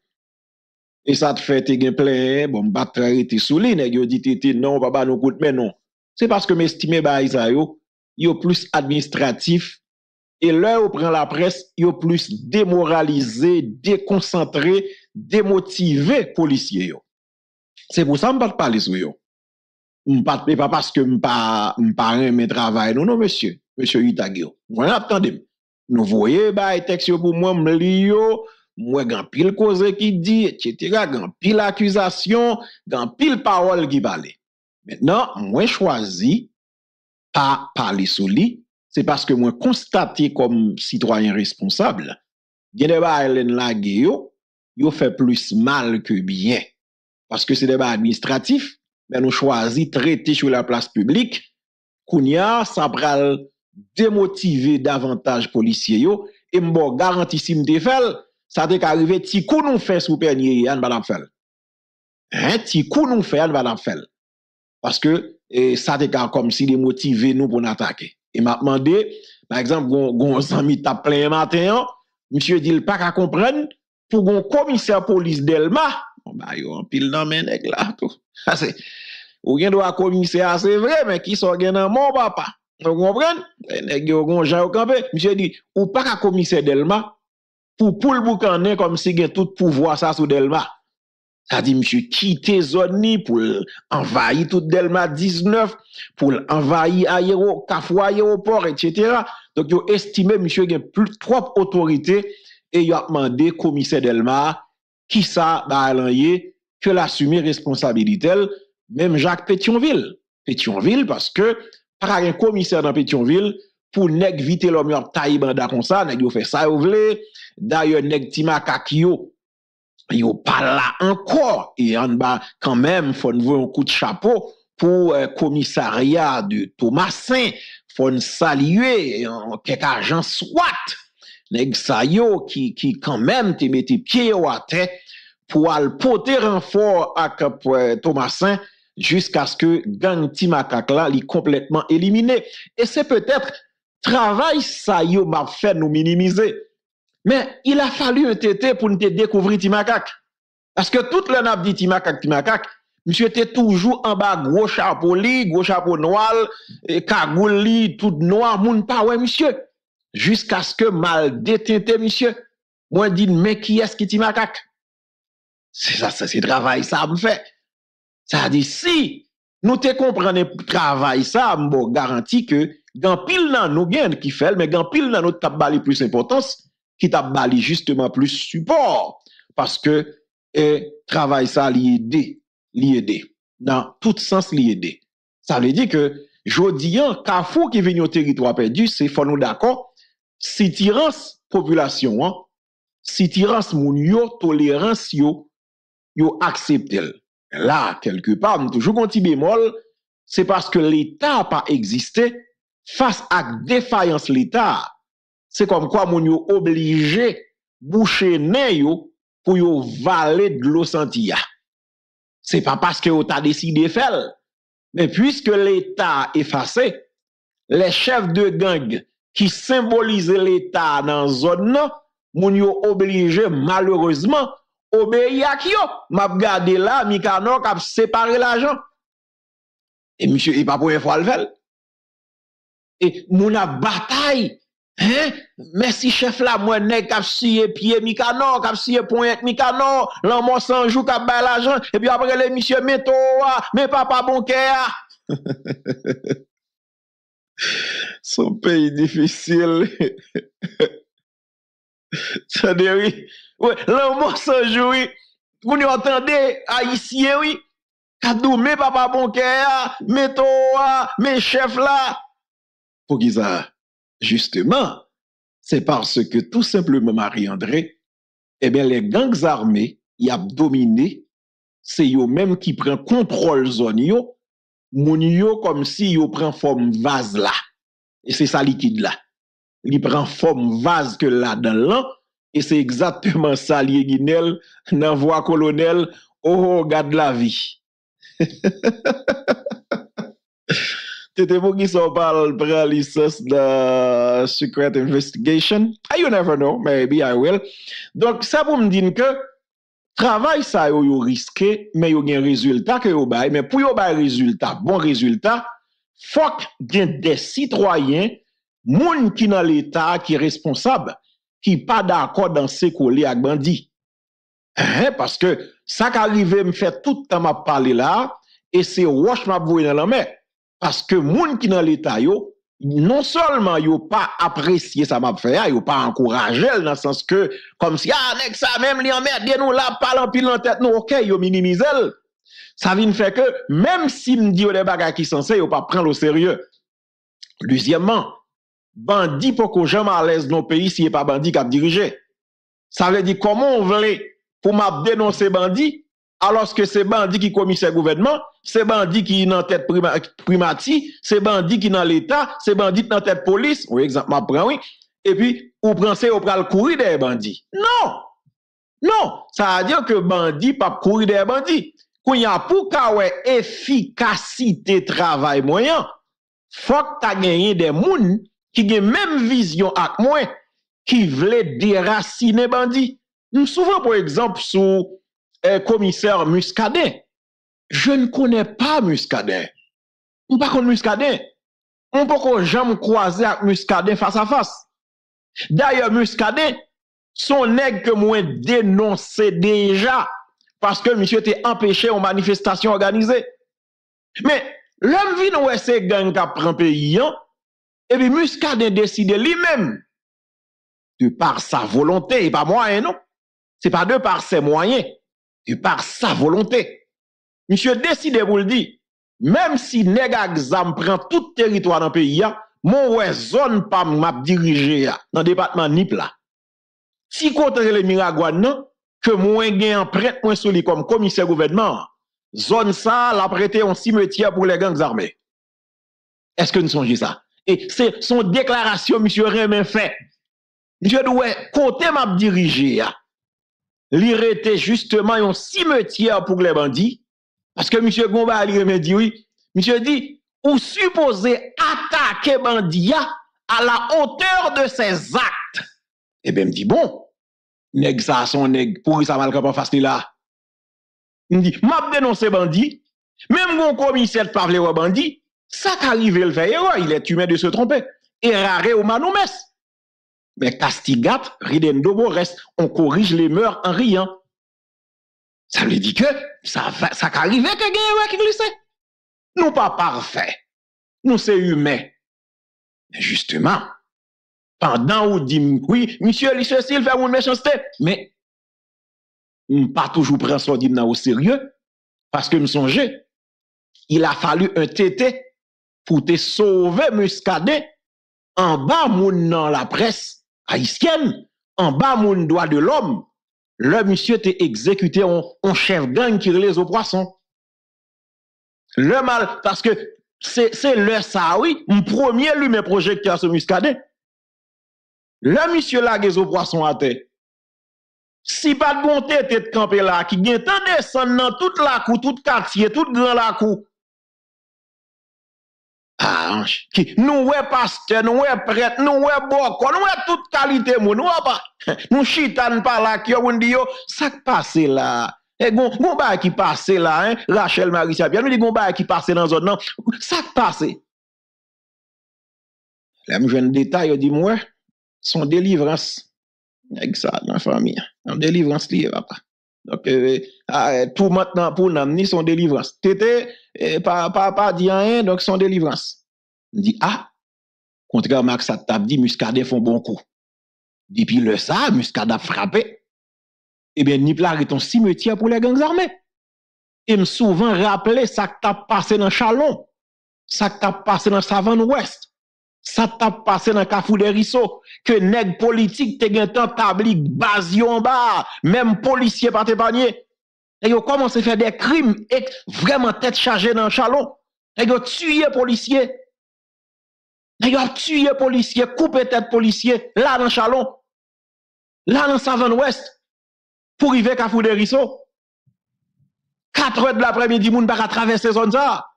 Et ça te fait te gen plein, bon, pas traiter sous ligne, yo dit tété non, papa nous coûte mais non. C'est parce que m'estime baï ça yo plus administratif et là on prend la presse, yo plus démoralisé, déconcentré, démotivé policier yo. C'est pour ça m'pas parler sou yo. Pas parce que m'pas mes travail non monsieur. Monsieur Itagio, moi attendez. Nous voyez bah texte pour moi m'li yo, moi grand pile cause qui dit etc. grand pile accusation, grand pile parole qui parle. Maintenant, moi choisi pas parler sous lui, c'est parce que moi constaté comme citoyen responsable, gen de ba Hélène Lagueo, yo fait plus mal que bien parce que c'est des ba administratif, mais nous choisi traiter sur la place publique. Kounia ça pral démotiver davantage policiers yo et m'bo garanti si m'te fèl ça te arrivé ti kou nou fè sou pènier an madame fèl hein ti kou nou fè an madame fèl parce que ça te comme si démotiver nous pour attaquer et m'a demandé par exemple gon ami t'a plein matin monsieur dit il pas ka comprendre pour gon commissaire police Delma bon bah yo en pile nan men nèg là tout ça c'est ou gen doit commissaire c'est vrai mais qui sont gen nan mon papa. Vous comprenez? Nèg yo gon jan yo campé. Monsieur dit ou pas ka commissaire Delma pour le boucaner comme si gen tout pouvoir ça sous Delma. Ça dit monsieur quitter zone ni pour envahir tout Delma 19 pour envahir aéro, Kafou aéroport etc. Donc yo estimé monsieur gen plus trop autorité et yo a demandé commissaire Delma qui ça ba l'anye que l'assumer responsabilité. Même Jacques Pétionville. Pétionville, parce que, par un commissaire dans Pétionville, pour nèg vite l'homme yon taille banda comme ça, nèg yon fait ça yon vle, d'ailleurs nèg tima kakio, yon pas là encore, et en bas, quand même, faut nous un coup de chapeau pour commissariat de Thomasin, faut nous saluer, quelques agents SWAT, nèg sa yo, qui quand même te mette pied ou à terre, pour aller porter renfort à Thomasin, jusqu'à ce que gang Timakak là li complètement éliminé et c'est peut-être travail ça yo m'a fait nous minimiser mais il a fallu un tété pour nous découvrir Timakak parce que tout le n'a dit Timakak monsieur était toujours en bas gros chapeau noir cagouli tout noir moun pa ouais monsieur jusqu'à ce que mal déteinté monsieur moi dit mais qui est-ce qui Timakak c'est ça c'est travail ça me fait. Ça dit si nous te comprenons travail ça m'bo garanti que gan pile nan nous gagne qui fait mais gan pile nan nous t'a bali plus importance qui t'a bali justement plus support parce que travail ça li aider dans tout sens li aider ça veut dire que jodian Kafou qui vient au territoire perdu c'est faut nous d'accord si tirance population hein si tirance moun yo tolérance yo yo accepté. Là, quelque part, nous toujours un petit bémol, c'est parce que l'État n'a pas existé face à défaillance l'État. C'est comme quoi moun yo obligé boucher nez yo pour yo valer de l'eau santia. C'est pas parce que vous avez décidé de faire. Mais puisque l'État effacé, les chefs de gang qui symbolisent l'État dans la zone, moun yo obligé malheureusement obéir à qui yo. M'a gardé là, Mikano qui a séparé l'argent. Et monsieur, il pas pour une fois le faire. Et moun a bataille. Hein? Merci chef là, moi nèg k'ap siye pied Mikano, k'ap siye pointe Mikano, l'an mon sans jou k'ap bay l'argent et puis après le monsieur Meto, mais papa Bonquer. Son pays difficile. Ça dit oui. Ouais, l'an mon sans jou oui. Vous nous entendez haïtien oui. Kadou mais papa Bonquer, Meto, mais chef là. Pour qui ça? Justement, c'est parce que tout simplement Marie-André, eh bien les gangs armés, y a dominé, c'est eux-mêmes qui prennent contrôle zone yo, moun yo comme si yo prend forme vase là. Et c'est ça liquide là. Li prend forme vase que là dans l'an, et c'est exactement ça lié Guinel, nan voix colonel, oh garde la vie. C'était pour qui s'en parle, prend licence de Secret Investigation. You never know, maybe I will. Donc, ça pour me dire que, travail ça, yo risqué, mais yo gen résultat que yo bay. Mais pour yo bay résultat, bon résultat, faut gen des citoyens, moun qui dans l'État, qui est responsable, qui pas d'accord dans ses collègues avec bandits. Hein? Parce que, ça qui arrive, me fait tout le temps m'a parler là, et c'est roche m'a voué dans la mer. Parce que moun qui dans l'État yo, non seulement yo pas apprécié ça m'a fait, yo pas encouragé dans le sens que, comme si, nèg ça même li emmerde nous la, pas en pile en tête nous, ok, yo minimise elle. Ça vient faire que, même si m'di yo des bagages qui sont censés, yo pas prendre au sérieux. Deuxièmement, bandit pour qu'on jamais à l'aise dans le pays si y a pas bandit qui a dirigé. Ça veut dire comment on veut pour m'a dénoncer bandit, alors que c'est bandit qui commis ce gouvernement, c'est bandit qui dans tête primati, c'est bandit qui dans l'État, c'est bandit dans tête police, oui, exactement, prend oui. Et puis, ou pensez, ou pral courir des bandits. Non! Non! Ça veut dire que bandit, pas courir des bandits. Quand y a pour kawe efficacité travail moyen, faut que t'as gagné des moun qui gen même vision ak moi, qui veulent déraciner bandits. Souvent, par exemple, sous commissaire Muscadet. Je ne connais pas Muscadet. On pas contre Muscadet. On peut qu'on jamais croiser avec Muscadet face à face. D'ailleurs, Muscadet, son nèg que moi dénoncé déjà parce que monsieur était empêché en manifestation organisée. Mais l'homme vient dans ces gangs qui prend pays, et puis Muscadet décide lui-même de par sa volonté, et pas moyen, non? C'est pas de par ses moyens. De par sa volonté. Monsieur décide pour le dire, même si Negazam prend tout territoire dans le pays, mon zone pas m'a dirigé dans le département Nipla. Si contre les Miragouan, que moi gagne en prête moi soli comme commissaire gouvernement, zone ça l'a prêté en cimetière pour les gangs armés. Est-ce que nous songez ça? Et c'est son déclaration, monsieur Rémin fait. Monsieur Doué, côté m'a dirigé. L'irrité justement un cimetière pour les bandits. Parce que monsieur Gomba me dit oui. Monsieur dit, ou supposé attaquer bandits à la hauteur de ses actes. Eh bien, me dit, bon, nèg ça son nèg, pour ça mal pas face là. Il me dit, m'a dénoncé bandit, même mon commissaire parle aux bandits, ça qu'arrive le fait, il est humain de se tromper. Errare ou manomes. Mais castigat, ridendo bores, on corrige les mœurs en riant. Ça veut dire que ça arrive que gagne qui glisse. Nous pas parfaits. Nous c'est humain. Mais justement, pendant ou dit oui, monsieur Lissé, il fait une méchanceté. Mais pas toujours prendre son dim au sérieux. Parce que me songe, il a fallu un tété pour te sauver Muscadet en bas moun dans la presse haïtienne, en bas moun droit de l'homme, Le monsieur était exécuté en chef gang qui relève au poisson. Le mal, parce que c'est le ça, oui, mon premier lumière projecteur sur Muscadet. Le monsieur là, il au poisson à terre. Si pas de bonté était campé là, qui vient de descendre dans toute la cour, tout quartier, tout grand la cour. Ah, nous, ouais, pasteur, nous, ouais, prêtre, nous, ouais, boko, nous, ouais, toute qualité, nous, nous, chitane par là, qui on dit, ça qui passe là. Et gon ba qui passe là, hein, Rachel Marie Sabia, nous dit gon ba qui passe dans zone, non, ça qui passe. Là, je jeune détail, dit, moi, son délivrance. Avec ça, dans la famille. En délivrance liée, papa. Donc, tout maintenant pour n'amener son délivrance. Tété, pas dit rien, donc son délivrance. Il dit, ah, contrairement à ce que ça dit, Muscadet font bon coup. Depuis le ça, Muscadet a frappé. Eh bien, ni plare ton cimetière pour les gangs armés. Et me souvent rappelé ça que t'as passé dans Chalon, ça que t'as passé dans Savane Ouest. Ça t'a passé dans Kafou des Risseaux, que nèg politique te gen tan tabli basion ba, même policier pas t'épargné. Et yo commencé faire des crimes et vraiment tête chargée dans Chalon. Et yo tué policier. Et yo tué policier, coupé tête policier là dans Chalon. Là dans Savane Ouest pour arriver Kafou des Risseaux. 4 heures de l'après-midi, moun pa ka traverser zone ça.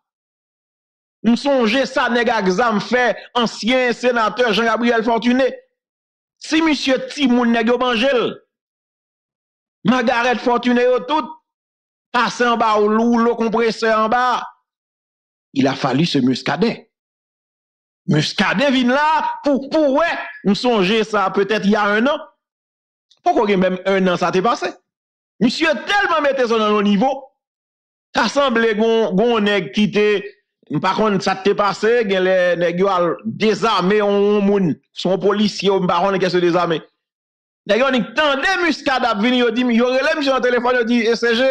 Nous songeons ça, nèg exam fait ancien sénateur Jean Gabriel Fortuné. Si monsieur Timoun nèg yo mangel, Margaret Fortuné yo tout, passe en bas au loup, le compresseur en bas. Il a fallu ce Muscadet. Muscadet vient là pour ouais. Nous songeons ça peut-être il y a 1 an. Pourquoi même 1 an ça t'est passé? Monsieur tellement mettez son dans le niveau. Assemblée gon nèg quitté. Par contre, ça t'est passé, les nèg yo désarmé on moun, son policier par contre qu'est-ce désarmé. Nèg yo tande Muscadet vini yo dit yo relève sur téléphone yo dit ECG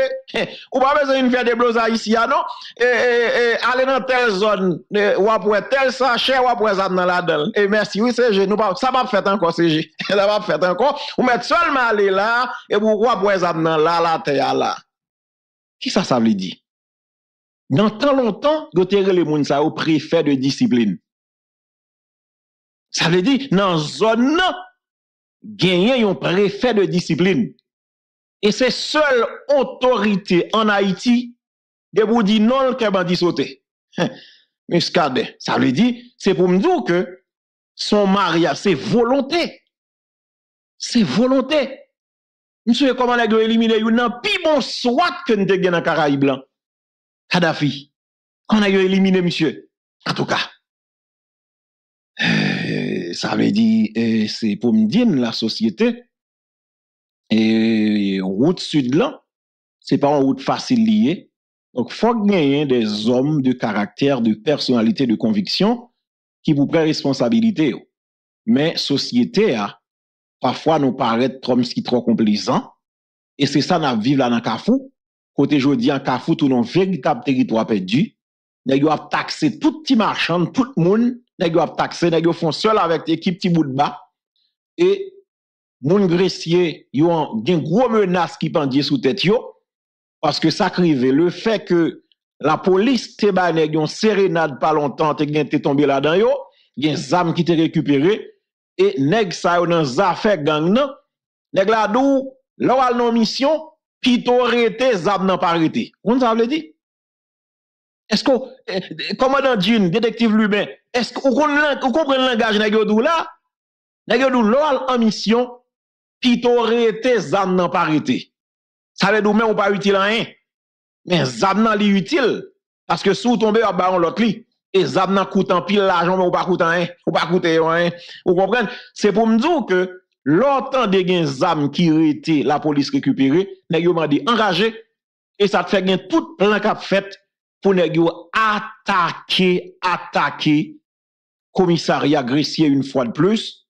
ou pas besoin de faire des blosa ici ah non et aller dans telle zone ou après tel sachet ou après ça dans la dedans et merci oui ECG nous pas ça pas fait encore CG ça pas fait encore ou mettre seulement aller là et pour ou après ça dans la terre là qui ça veut dire. Dans tant longtemps, vous avez les gens qui sont préfets de discipline. Ça veut dire, dans la zone, il y a un préfet de discipline. Et c'est seule autorité en Haïti de vous dire non que bandit sauter. Muscadet, ça veut dire, c'est pour me dire que son mariage, c'est volonté. C'est volonté. Monsieur, comment vous avez éliminé un plus bon soit que nous avons dans le Caraïbe blanc. Kadhafi, qu'on a eu éliminé, monsieur. En tout cas, ça veut dire, c'est pour me dire, la société, et route sud-là, c'est pas une route facile liée. Donc, faut gagner des hommes de caractère, de personnalité, de conviction, qui vous prennent responsabilité. Mais, société, a, parfois, nous paraît trop complaisant, et c'est ça, nous vivons là dans Kafou. Côté jodi en Kafou tout non véritable territoire perdu, nèg yo a taxé tout petit marchand, tout monde, nèg yo a taxé, nèg yo font seul avec équipe petit bout de bas et moun gressier yo gen gros menace qui pendie sous tête yo parce que ça crivé le fait que la police te ba nèg yon sérénade pas longtemps te tombé là-dedans yo, gen zam qui te récupéré et nèg sa yo nan affaire gang nan, nèg la dou, la wal non mission Pito rete, zab nan pa rete. On ça veut dire? Est-ce que, commandant Jean, détective Lubin, est-ce que, vous comprenez le langage, Nagyodou là? Nagyodou l'ol en mission, pito rete, zab nan pa rete. Ça veut dire, même ou pas utile en rien. Mais zab nan li utile. Parce que sous tombe, ou baron l'autre li. Et zab nan coûte en pile l'argent, mais ou pas coûte en rien. Ou pas coûte en rien. Vous comprenez? C'est pour me dire que, l'autant de gen zam qui rete la police récupérée, nèg yo mande enragé et ça te fait gen tout plan k'ap fait pour nèg yo attaquer commissariat Gressier une fois de plus.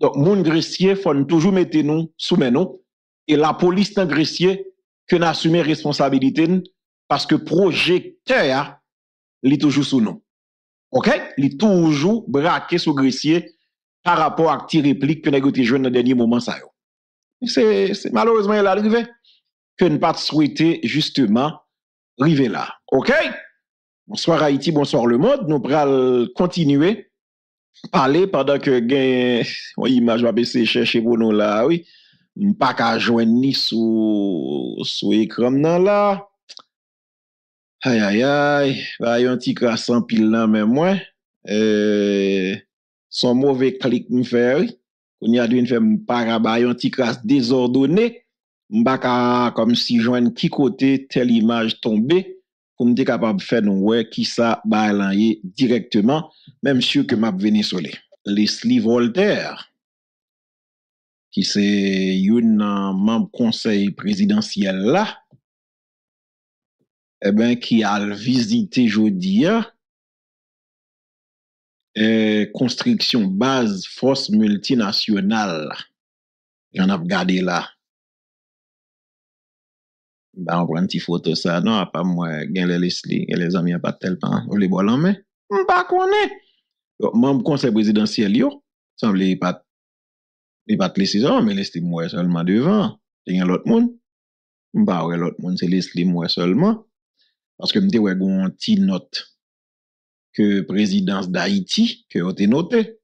Donc moun Gressier faut toujours mettre nous sous main nous et la police dans Gressier que n'assumer responsabilité parce que projecteur li toujours sous nous. OK, li toujours braqué sous Gressier par rapport à la petite réplique que nous avons joué dans le dernier moment. C'est malheureusement l'arrivée que ne pas souhaiter justement arriver là. OK? Bonsoir Haïti, bonsoir le monde. Nous allons continuer à parler pendant que gain image va baisser chercher pour nous là, oui. Pas qu'à joindre ni sous écran là. Aïe aïe aïe, bah un petit crasse en pile là même moi. Son mauvais clic me fait oui. On y a dû faire un petit crasse désordonné. M'baka comme si joindre qui côté telle image tombée pour me capable faire non ouais qui ça balanyer directement même sûr que m'a Venezuela. Leslie Voltaire qui c'est une membre conseil présidentiel là eh ben qui a visité jodi construction base force multinationale. J'en a regardé là. Ben, on prend une petite photo ça, non, pas moi, gen les Leslie, gen les amis, pas tel pas, on les boit en main. M'pas connaît. Membre conseil présidentiel, yo, semble il pas te laisser ça, mais Leslie moi seulement devant. Il y a l'autre monde. M'pas ouais, l'autre monde, c'est Leslie moi seulement. Parce que m'te ouais, gon ti note. Que présidence d'Haïti, que vous avez noté.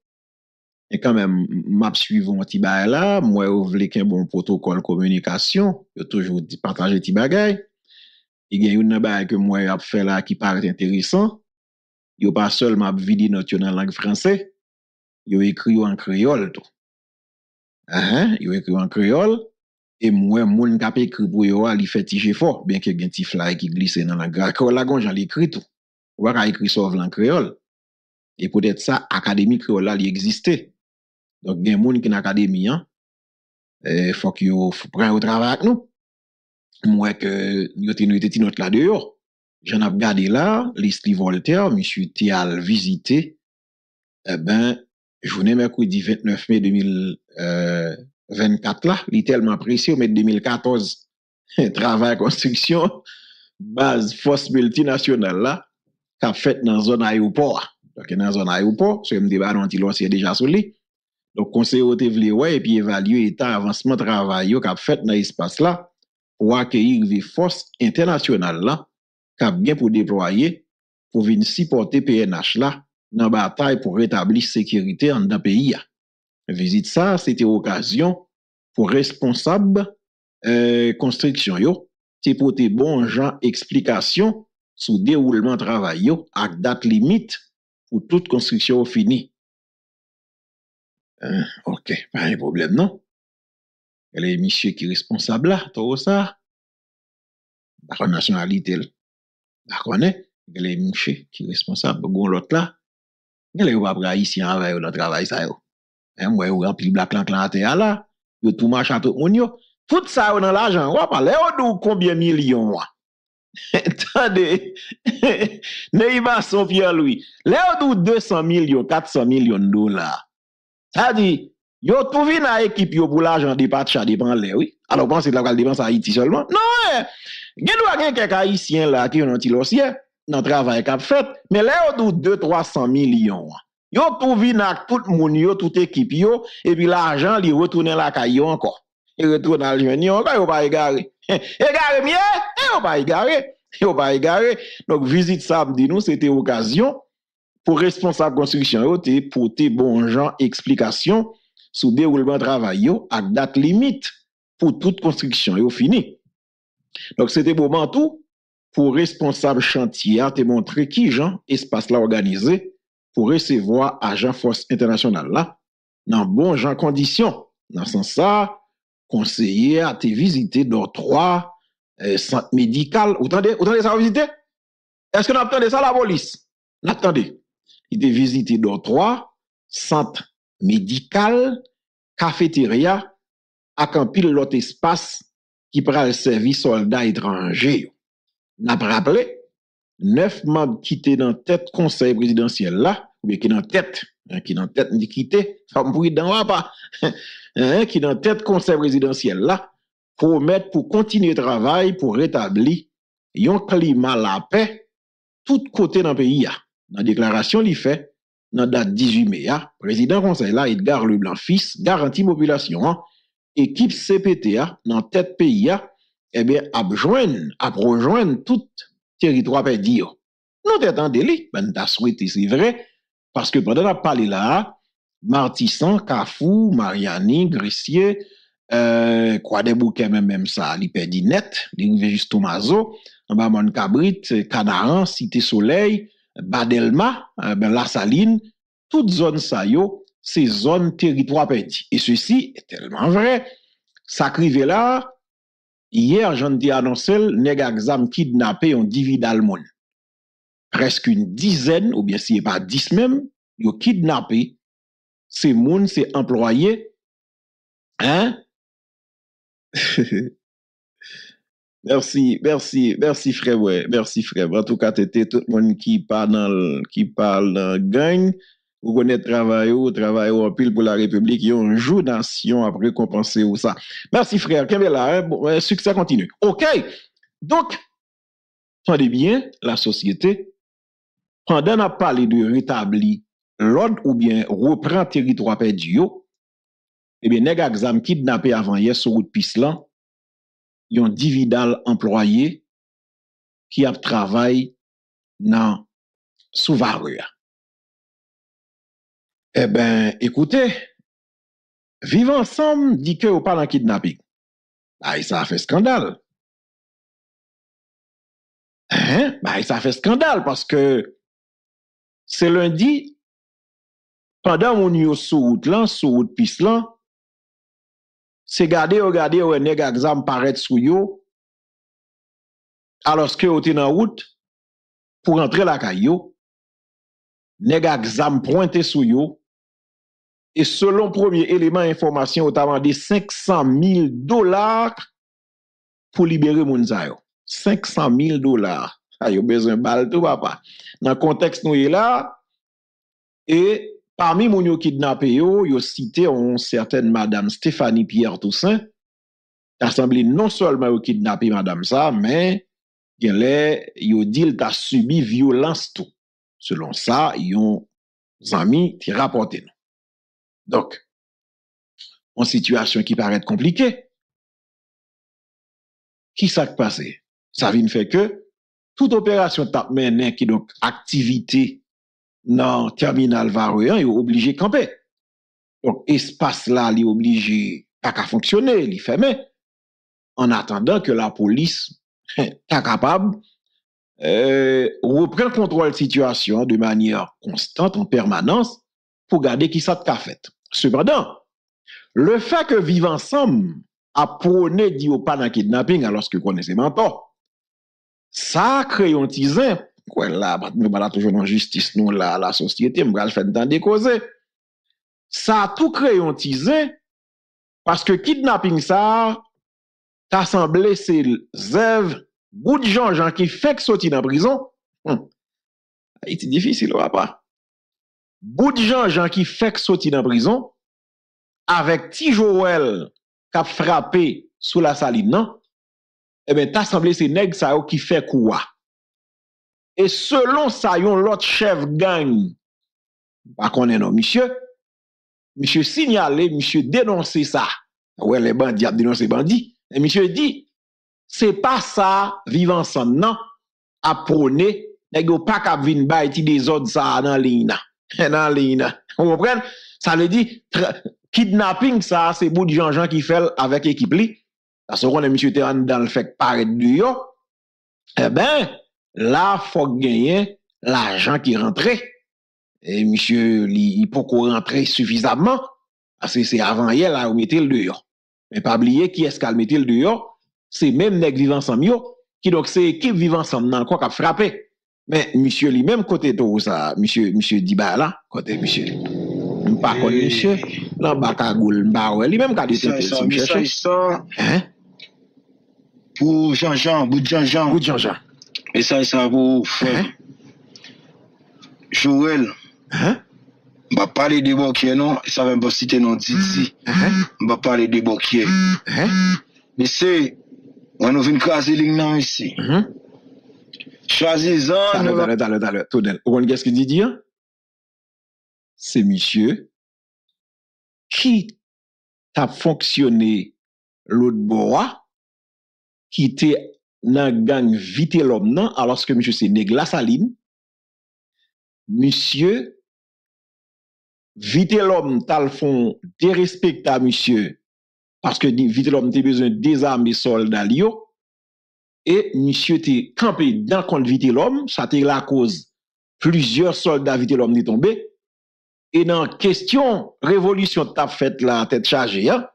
Et quand même, map suivant ti bagay là, moi, vous voulez qu'un bon protocole communication, vous toujours partagez ti bagay. Il y a une bagay que moi, vous fait là qui paraît intéressant. Vous pas seulement vidé notre en langue française, vous écrit en créole tout. Vous écrit en créole, et moi, moun kap écrit pour vous, il fait tiger fort, bien que gen ti fly qui glisse dans la langue créole, j'en l'écrit tout. Ou à écrit sauve en créole. Et peut-être ça, l'académie créole là, il existait. Donc, il y a des gens qui ont une académie, hein. Il faut qu'ils prennent au travail avec nous. Moi, que nous étions notre là dehors. J'en ai regardé là, Leslie Voltaire, monsieur Théal visité. Eh ben, journée mercredi 29 mai 2024 là, il est tellement précieux, mais 2014, travail construction, base force multinationale là. Qu'a fait dans zone aéroport. Donc, dans zone aéroport, c'est un débat dont il est déjà sur lui. Donc, conseil au TVL, ouais, et puis évaluer l'état avancement travail qu'a fait dans l'espace là, pour accueillir les forces internationales là, qu'a bien pour déployer, pour venir supporter PNH là, dans la bataille pour rétablir sécurité dans le pays. Visite ça, c'était occasion pour responsable construction, yo, c'est pour tes bons gens explications sous déroulement travail yo ak date limite pour toute construction finie. OK, pas un problème non. Les monsieur qui responsable là, tout ça. La nationalité. La connaît, les monsieur qui responsable gon l'autre là. Les ou pas haïtien avec dans travail ça yo. Même ouais ou rempli black clan clan terre là, yo tout marche à tout monde yo. Tout ça dans l'argent, on parle on combien millions. Attendez, Neymar son Pierre-Louis, là on 200 millions, 400 millions de dollars. Ça dit, yo tout vient à équipe yo pour l'argent des patchs dépend là, oui. Alors pensez la dépense à Haïti seulement. Non, gen quelques haïtiens là qui ont antilocier dans travail qu'a fait, mais là on 200-300 millions. Yo tout vient à tout monde yo, toute équipe yo et puis l'argent li retourne la caillou encore. Il retourne à l'jeune encore, yo pas égaré. Égaré bien, et on va égarer. Donc, visite samedi, nous, c'était occasion pour responsable construction, pour tes bons gens, explications sur déroulement travail, à date limite pour toute construction, et au fini. Donc, c'était moment tout pour responsable chantier, te montrer qui, Jean, espace là organisé pour recevoir agent force internationale là, dans bon genre condition. Dans ce sens ça, conseiller à te visiter dans 3 centres médicaux. Vous entendez ça visiter? Est-ce que vous entendez ça la police? Vous entendez? Il te visité dans 3 centres médicaux, cafétéria, avec un pile l'autre espace qui prend le service soldats étrangers. N'a pas rappelé, 9 membres qui étaient dans tête conseil présidentiel là, ou bien qui dans tête, qui dans tête ni quitté, ça me bruit dans pas. Qui dans tête conseil présidentiel là, promettent pour continuer le travail, pour rétablir un climat la paix, tout côté dans le pays. Dans la déclaration, il fait, dans la date 18 mai, président conseil là, Edgar Leblanc Fils, garantit population, équipe CPTA dans tête pays a eh bien a rejoindre tout territoire perdu. Nous t'attendons li, ben t'a souhaité c'est vrai parce que pendant la parler là, Martissan, Kafou, Mariani, Grissier, Croix des Bouquets même ça, li perdi net, li rive juste Tomazo, en bas Mon Cabrit, Canaran, Cité Soleil, Badelma, ben La Saline, toute zone ça yo, c'est zone territoire perdu. Et ceci est tellement vrai. Ça crive là, hier, j'en ai annoncé, nèg exam kidnappé on divide al moun. Presque une dizaine, ou bien si n'est pas 10 même, yo kidnappé. Ces moun, ces employés, hein? merci frère, ouais, merci frère. En tout cas, t'étais tout le monde qui parle dans le gang. Vous connaissez travail en pile pour la République, ils ont un jour nation à récompenser ou ça. Merci frère, qu'est-ce là, hein? Bon, succès continue. OK. Donc, tendez bien, la société, pendant qu'on a parlé de rétablir l'ordre ou bien reprend territoire perdu, eh bien, nèg exam kidnappé avant hier sur route Pislan, yon dividal employé qui a travaillé dans Souvarua. Eh bien, écoutez, vivre ensemble dit que vous parlez de kidnapping. Bah, ça a fait scandale. Hein? Bah, ça a fait scandale parce que c'est lundi, pendant mon yo sous route Pislan, c'est garder ou nèg exam paraître sou yo, alors que ou était en route, pour entrer la caillou, nèg exam pointé sou yo, et selon premier élément information, ou t'a demandé $500,000 pour libérer moun sa yo. $500,000. Ah, yo besoin balle tout, papa. Dans contexte nou yé là, et parmi moun yo kidnappé yo, yo cité on certaine madame Stephanie Pierre Toussaint. T'a semblé non seulement yo kidnappé madame ça, mais yo dit t'a subi violence tout. Selon ça, yon amis qui rapporté nous. Donc, en situation qui paraît compliquée, qui ça qui passé? Ça vient fait que toute opération tap mené qui donc activité dans terminal Varoyan, il est obligé de camper. Donc, espace là, il est obligé pas qu'à fonctionner, il fermé. En attendant que la police soit capable reprendre contrôle de la situation de manière constante, en permanence, pour garder qui ça t'a fait. Cependant, le fait que vivre ensemble a prôné dit pas dans kidnapping, alors que connaissez même pas, ça crée un tisan. Quoi là, nous sommes toujours en justice, nous, la société, nous allons faire dans des causes. Ça a tout créé un tisé, parce que kidnapping, ça, t'as semblé ces zèves, bout de gens qui fait que sorti dans prison. Haïti difficile, papa. Bout de gens qui fait que sorti dans prison, avec Ti Joël qui a frappé sous la saline, non? Eh bien, t'as semblé ces nègres, ça, qui fait quoi? Et selon ça, yon l'autre chef gang, pas qu'on est non, monsieur signalé, monsieur dénoncé ça. Ouais, les bandits a dénoncé bandits. Et monsieur dit, c'est pas ça, vivre ensemble, non, à prôner, n'est-ce pas qu'à venir baïti des autres ça dans l'ina. Dans l'ina. Vous comprenez? Ça veut dire, kidnapping ça, c'est bout de gens qui fait avec équipe li. Parce qu'on est monsieur Terran dans le fait paraître du yo. Eh ben, là, faut gagner l'argent qui rentrait. Et monsieur, il peut rentrer suffisamment. Parce que c'est avant hier, là, on mettait le dehors. Mais pas oublier qui est-ce qu'elle mettait le dehors. C'est même nèg vivant ensemble, qui donc c'est équipe vivant ensemble, encore qui a frappé. Mais monsieur, lui-même, côté de ça, monsieur dit, bah là, côté monsieur. Pas contre monsieur, là, bah, cagoule, bah, ouais, lui-même, qui a détecté ça. Hein? Pour Jean-Jean, bout de Jean-Jean. Bout de Jean-Jean. Et ça vous frère. Joël. Bah parler de Bokier non, ça va pas citer non Titi. Bah parler de Bokier. Mais c'est on nous vient craser ligne là ici. Choisissons. Allez, tunnel. Vous qu'est-ce qu'il dit? C'est monsieur qui a fonctionné l'autre bois qui était dans gang vite l'homme non alors que monsieur c'est Négla Saline monsieur vite l'homme t'a le fond dérespecté monsieur parce que vite l'homme t'es besoin des armes soldats lio et monsieur t'es campé dans contre vite l'homme ça t'est la cause plusieurs soldats vite l'homme t'est tombé et dans question révolution t'as fait la tête chargée hein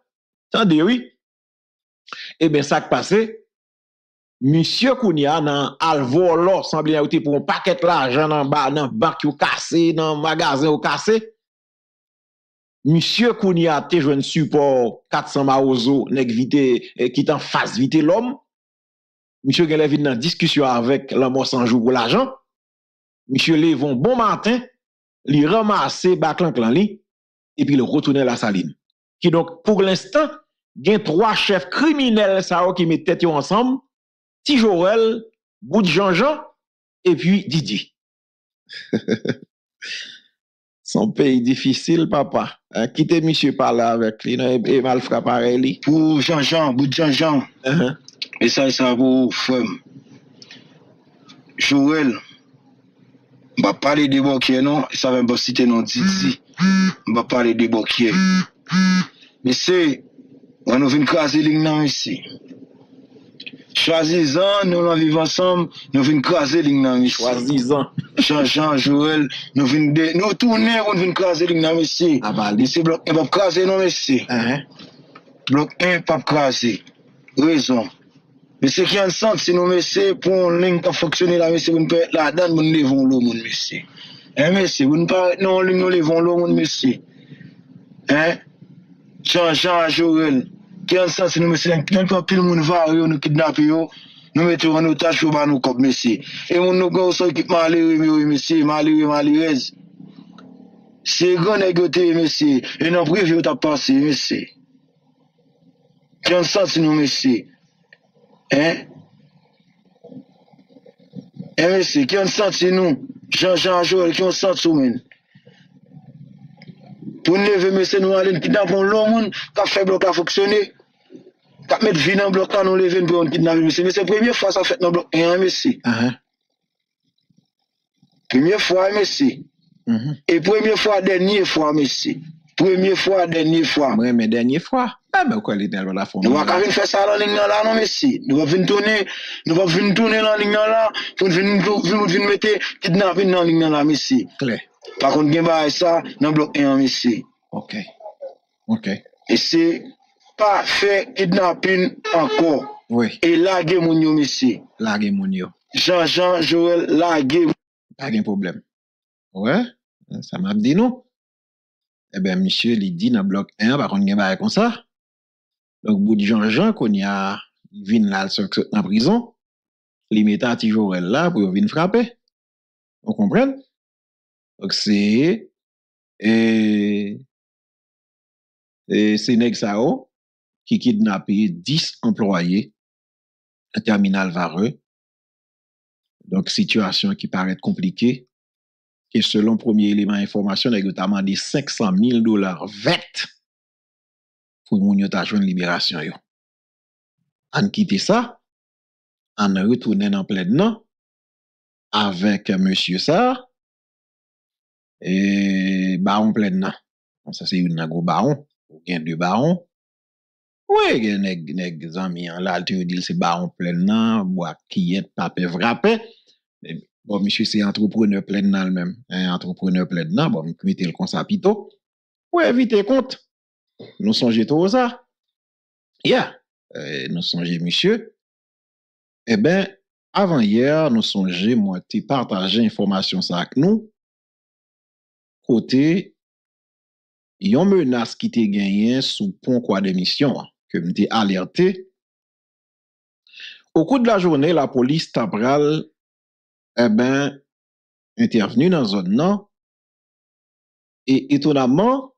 attendez oui et ben ça qui passé monsieur Kounia nan alvolo semblé a été pour un paquet l'argent dans bas dans banque ou cassé dans magasin ou cassé monsieur Kounia te joine support 400 maozo nèg vité qui t'en face vité l'homme monsieur Gélé vient dans discussion avec l'amour sans jour pour l'argent monsieur Levon bon matin li ramasser baclan clan li et puis il retourne la saline qui donc pour l'instant gen trois chefs criminels ça qui met tête ensemble Tijorel, Bout de Jean-Jean, et puis Didi. Son pays difficile, papa. Quittez monsieur par là avec lui, et mal frappé. Pour Jean-Jean, Bout de Jean-Jean, et ça, pour frère. Jorel, je ne vais pas les déboquer, non, ça va me citer non Didi. Je ne vais pas les déboquer. Mais c'est, on a vu une crasse ligne ici. Choisissant, nous vivons ensemble, nous venons craser l'ignorance. Choisissant. Jean-Jean, Joël, nous venons de. Nous tourner, nous venons craser l'ignorance. Ah bah, ici, bloc 1, pas craser, non, ici. Bloc 1, pas craser. Raison. Mais ce qui est en sens, c'est nous, messieurs, pour une ligne qui a fonctionné, là, messieurs, nous pouvons la donne, nous levons l'eau, messieurs. Hein, messieurs, vous ne parlez pas, non, nous levons l'eau, messieurs. Hein? Jean-Jean, Joël. Qui en sens, nous mettons un monde va, nous kidnappons, nous mettons en otage pour nous comme messieurs. Et nous avons un qui malheureux, messieurs, malheureux, malheureuse. C'est grand négoté, messieurs. Et nous prévu ta passé, messieurs. Qui en sens, nous, messieurs. Hein? Et messieurs, qui en sens, nous, Jean-Jean Joël, qui en sens, nous. Pour lever, messieurs, nous allons kidnapper l'homme, qui a fait bloc à fonctionner, qui a mis vie dans le bloc, nous lever, nous allons kidnapper, messieurs. Mais c'est la première fois que ça fait dans le bloc 1, messieurs. Première fois, messieurs. Et première fois, dernière fois, messieurs. Première fois, dernière fois. Oui, mais dernière fois. Ah, mais quoi, les dernières la fois. Nous ne pouvons pas faire ça dans la ligne là, non, messieurs. Nous ne pouvons pas tourner dans la ligne là, pour nous mettre kidnapper dans la ligne là, messieurs. Claire. Par contre, il y a ça dans le bloc 1, messieurs. Ok. Ok. Et c'est pas fait kidnapping encore. Oui. Et là, il y a mon messieurs. Là, il y a mon Jean-Jean, Joël, là, il y a. Pas de problème. Ouais. Ça m'a dit non. Eh bien, monsieur, il dit dans le bloc 1, par contre, il y a comme ça. Donc, bout de Jean-Jean, qu'on y a, il vient là, en prison. Il met à petit Joël là pour venir frapper. Vous comprenez? Donc c'est Nexao qui kidnappé 10 employés à Terminal Vareux. Donc situation qui paraît compliquée. Et selon premier élément d'information, il a demandé 500 000 $ vêt pour moun yo ta joindre libération yo. An quitter ça, an retourner dans plein nan avec monsieur ça. Et baron plein ça c'est une gros baron ou bien deux barons oui nèg zami en là tu dis c'est baron plein bois qui est pape frappé bon monsieur c'est entrepreneur plein nan même hein entrepreneur plein nan bon mettez le comme ça pito pour éviter compte nous songer tout ça yeah nous songer monsieur eh ben avant hier nous songer moi t'ai partagé information ça avec nous côté, il y a une menace qui t'est gagnée sous pont quoi d'émission, que m'était alerté. Au cours de la journée, la police tabral, eh ben, intervenue dans zone non. Et étonnamment,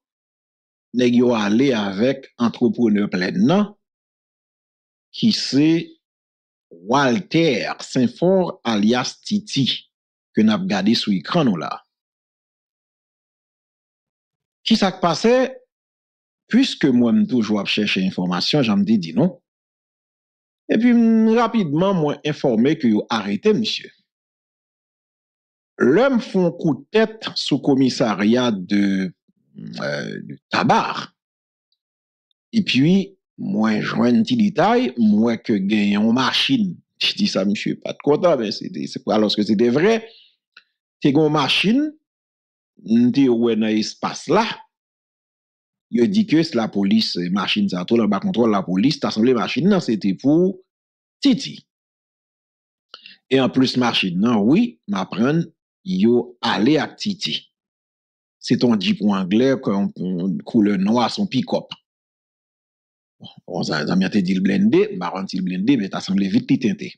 nèg yo allé avec entrepreneur plein non, qui c'est Walter Saint-Fort alias Titi, que n'a regardé sous l'écran là. Qui s'est passé? puisque moi-même toujours chercher information, j'en me dis non. Et puis rapidement, moi informé que vous arrêtez monsieur. L'homme font coup de tête sous commissariat de Tabar. Et puis, moi, je vois un petit détail, moi, que gagne une machine. Je dis ça, monsieur, pas de content, mais c'est pas alors que c'était vrai. C'est une machine, on dit, ouais, dans l'espace là. Il dit que c'est la police, machine, ça, tout le bas contrôle, la police, t'assemblée machine, non, c'était pour Titi. Et en plus, machine, non, oui, m'apprennent, yo, aller à Titi. C'est ton Jeep anglais, couleur noire, son pick-up. Bon, ça m'a dit le blendé, mais t'as semblé vite tinté.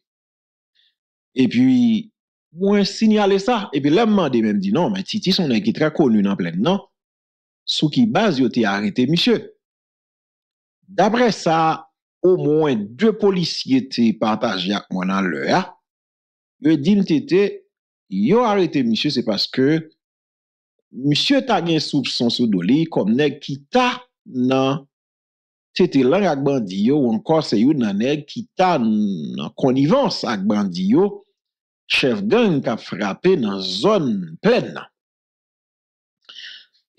Et puis, moi, signaler ça, et puis là, m'a même dit non, mais Titi, son est très connu dans plein, non? Sous qui base, yo t'es arrêté, monsieur. D'après ça, au moins deux policiers t'es partagé avec moi dans l'heure. Yo dit m't'été, yo arrêté, monsieur, c'est parce que monsieur t'a gagné soupçon sous doli, comme nèg qui t'a nan. C'était là avec bandit ou encore c'est une nèg qui t'a en connivence avec bandit chef gang qui a frappé dans zone pleine.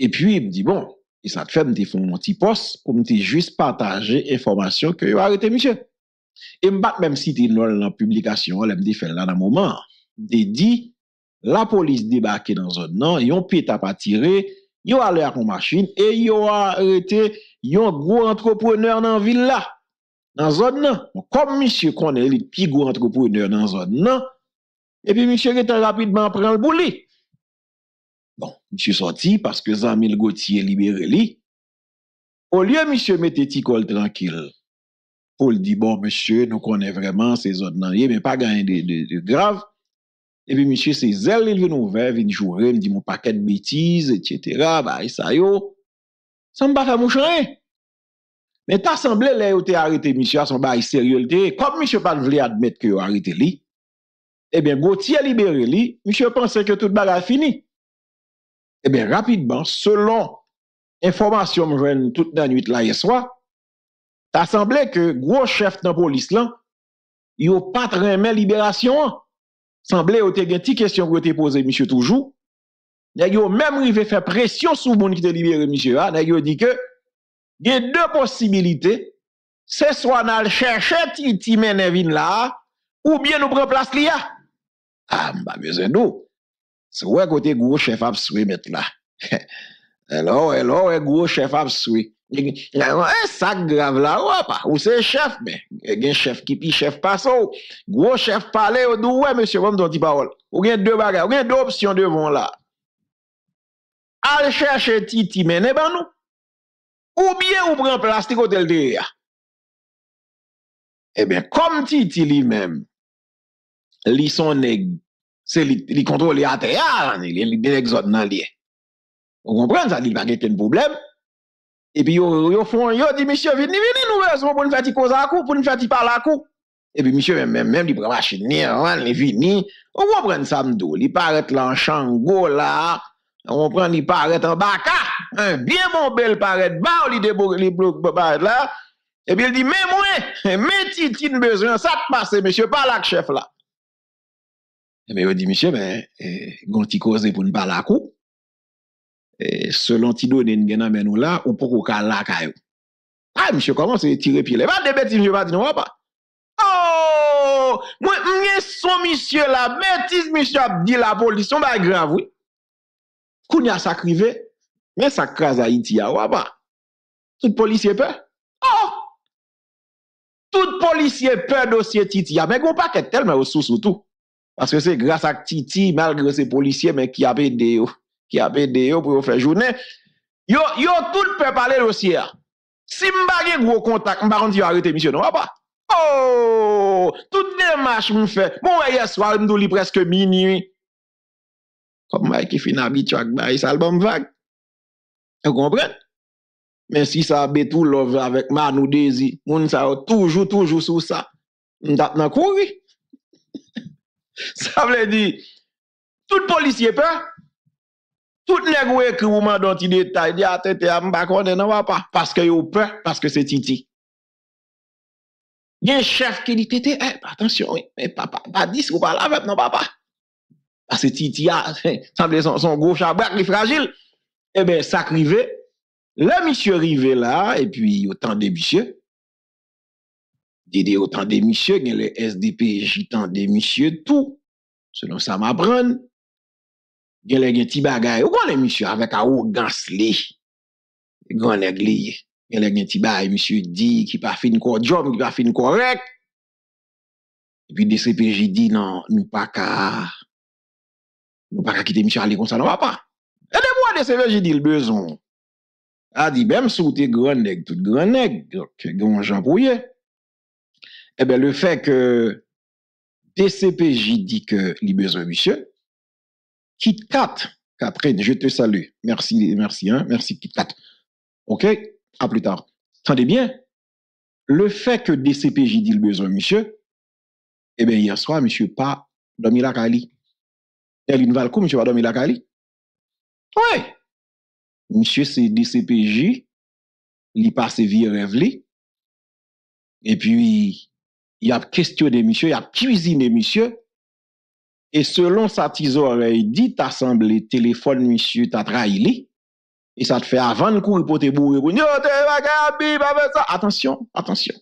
Et puis il me dit bon, et ça te fait me faire un petit poste pour me juste partager information que arrêté monsieur. Et me même si tu dans la publication, elle me dit faire là dans moment, dit la police débarqué dans zone non, ils ont pété à tirer, ils ont allé à une machine et ils ont arrêté yon gros entrepreneur dans ville là dans zone là comme monsieur connaît le plus gros entrepreneur dans zone là et puis monsieur était rapidement prend le bouli bon monsieur sorti parce que Zamil Gauthier libéré li au lieu monsieur mettait Ticol tranquille pour le dire bon monsieur nous connaît vraiment ces zones là mais pas gagner de grave et puis monsieur c'est zèle il vient ouvert vient jouer me dit mon paquet de bêtises etc. bah ça yo ça ne va pas faire moucher. Mais t'as semblé là où t'es arrêté, monsieur, à son bail sérieux. Comme monsieur pas voulait admettre que vous arrêté lui, eh bien, Gauthier libéré lui, monsieur pensait que tout le bagage fini. Eh bien, rapidement, selon information que j'ai toute la nuit là hier soir, t'as semblé que gros chef de la police là, il n'a pas traîné libération. Semblé où t'es une petite question que t'es posée, monsieur, toujours. N'ayons même arrivé faire pression sur le monde qui te libéré, monsieur. N'ayons dit que, il y a deux possibilités. C'est soit nous chercher Titi Menevin là, ou bien nous prenons place là. Ah, pas besoin d'eau. C'est ouais côté gros chef absoué mettre là. Alors, gros chef absoué. Un sac grave là, ou c'est chef, mais il y a un chef qui pi chef passe. Gros chef parler, ou dit, ouais, monsieur, comme dit parole. Ou bien deux bagages, ou bien deux options devant là. Al chercher Titi Mene ban nou. Ou bien ou prend plastique hôtel de ya. Eh bien, comme Titi lui-même, li son nèg, c'est li contrôle à terre, li nèg zone nan li. Vous comprenez ça, li pa gen ken problème. Et puis yo font yo dit monsieur vini nous besoin pour nous faire ti cause à coup, pour nous faire ti parler à coup. Et puis monsieur même li prend machine ni, li vini, on comprend ça m'dou, li paraît là en chango là. On prend les paraître en bas, un bien bon bel paraître bas, on les blocs là, et puis il dit, mais moi, mais Titi n'a besoin, ça te passe, monsieur, pas là, chef là. Et bien, il dit, monsieur, mais, gonti cause pour ne pas la coup, selon ti donné n'gena menou là, ou pour qu'on la caillou. Ah, monsieur, comment c'est tirer pied? Va de bêtises, monsieur, va dire, non, pas. Oh, moi, m'en son monsieur là, bêtise, monsieur, a dit la police, on va grave, oui. Kounya sakrivé, mais ça crase Haïti à Waba. Tout policier peur. Oh! Tout policier peur dossier Titi. Mais gon pas qu'être tellement ressource surtout. Parce que c'est grâce à Titi, malgré ces policiers, mais qui a aidé, pour faire journée. Yo tout peut parler dossier. Si m'bagé gros contact, m'baron di arrêter monsieur non Waba. Oh! Toute démarche m'fait. Bon, hier soir, m'douli presque minuit. Comme moi qui fin habitué avec ça album vague. Vous comprenez? Mais si ça betou love avec Manou Désir, moun ça toujours sous ça. M'tap nan courir. Ça veut dire tout policier peur. Tout les gars qui vous demandent des détails, dit attendez, on va pas parce que vous peur parce que c'est Titi. Il y a un chef qui dit Titi, attention, mais papa, pas 10 ou pas là avec non papa. Parce que Titi a semblé son gros chabrak qui fragile. Eh bien, ça arrivait. Le monsieur arrivait là et puis autant des monsieur. Dédé autant des monsieur, il y a le SDP, j'entends des monsieur tout. Selon ça m'apprendre. Il y a des petits bagages. Où est-ce monsieur avec arrogance? Il y a des petits bagages, monsieur dit, qui pas fin quoi job, qui pas fin correct. Et puis, DCPJ dit, non, nous pas qu'à quitter monsieur aller comme ça, non, papa. Et des fois, DCPJ dit le besoin. A dit, même si vous êtes grand nègre, tout grand nègre, donc, grand Jean Pouillet. Eh bien, le fait que DCPJ dit que il besoin, monsieur, Kit Kat, Catherine, je te salue. Merci, merci, hein? Merci Kit Kat. OK? À plus tard. Tendez bien. Le fait que DCPJ dit le besoin, monsieur, eh bien, hier soir, monsieur, pas dormi la Kali. Elle une valcou, monsieur, pas dormi la Kali. Oui. Monsieur, c'est DCPJ, il passe vieux rêve, et puis, il a questionné, monsieur, il a cuisiné, monsieur. Et selon sa petite oreille dit, t'as semblé téléphone, monsieur, t'as trahi. Et ça te fait avant de courir pour te bourrer. Attention, attention.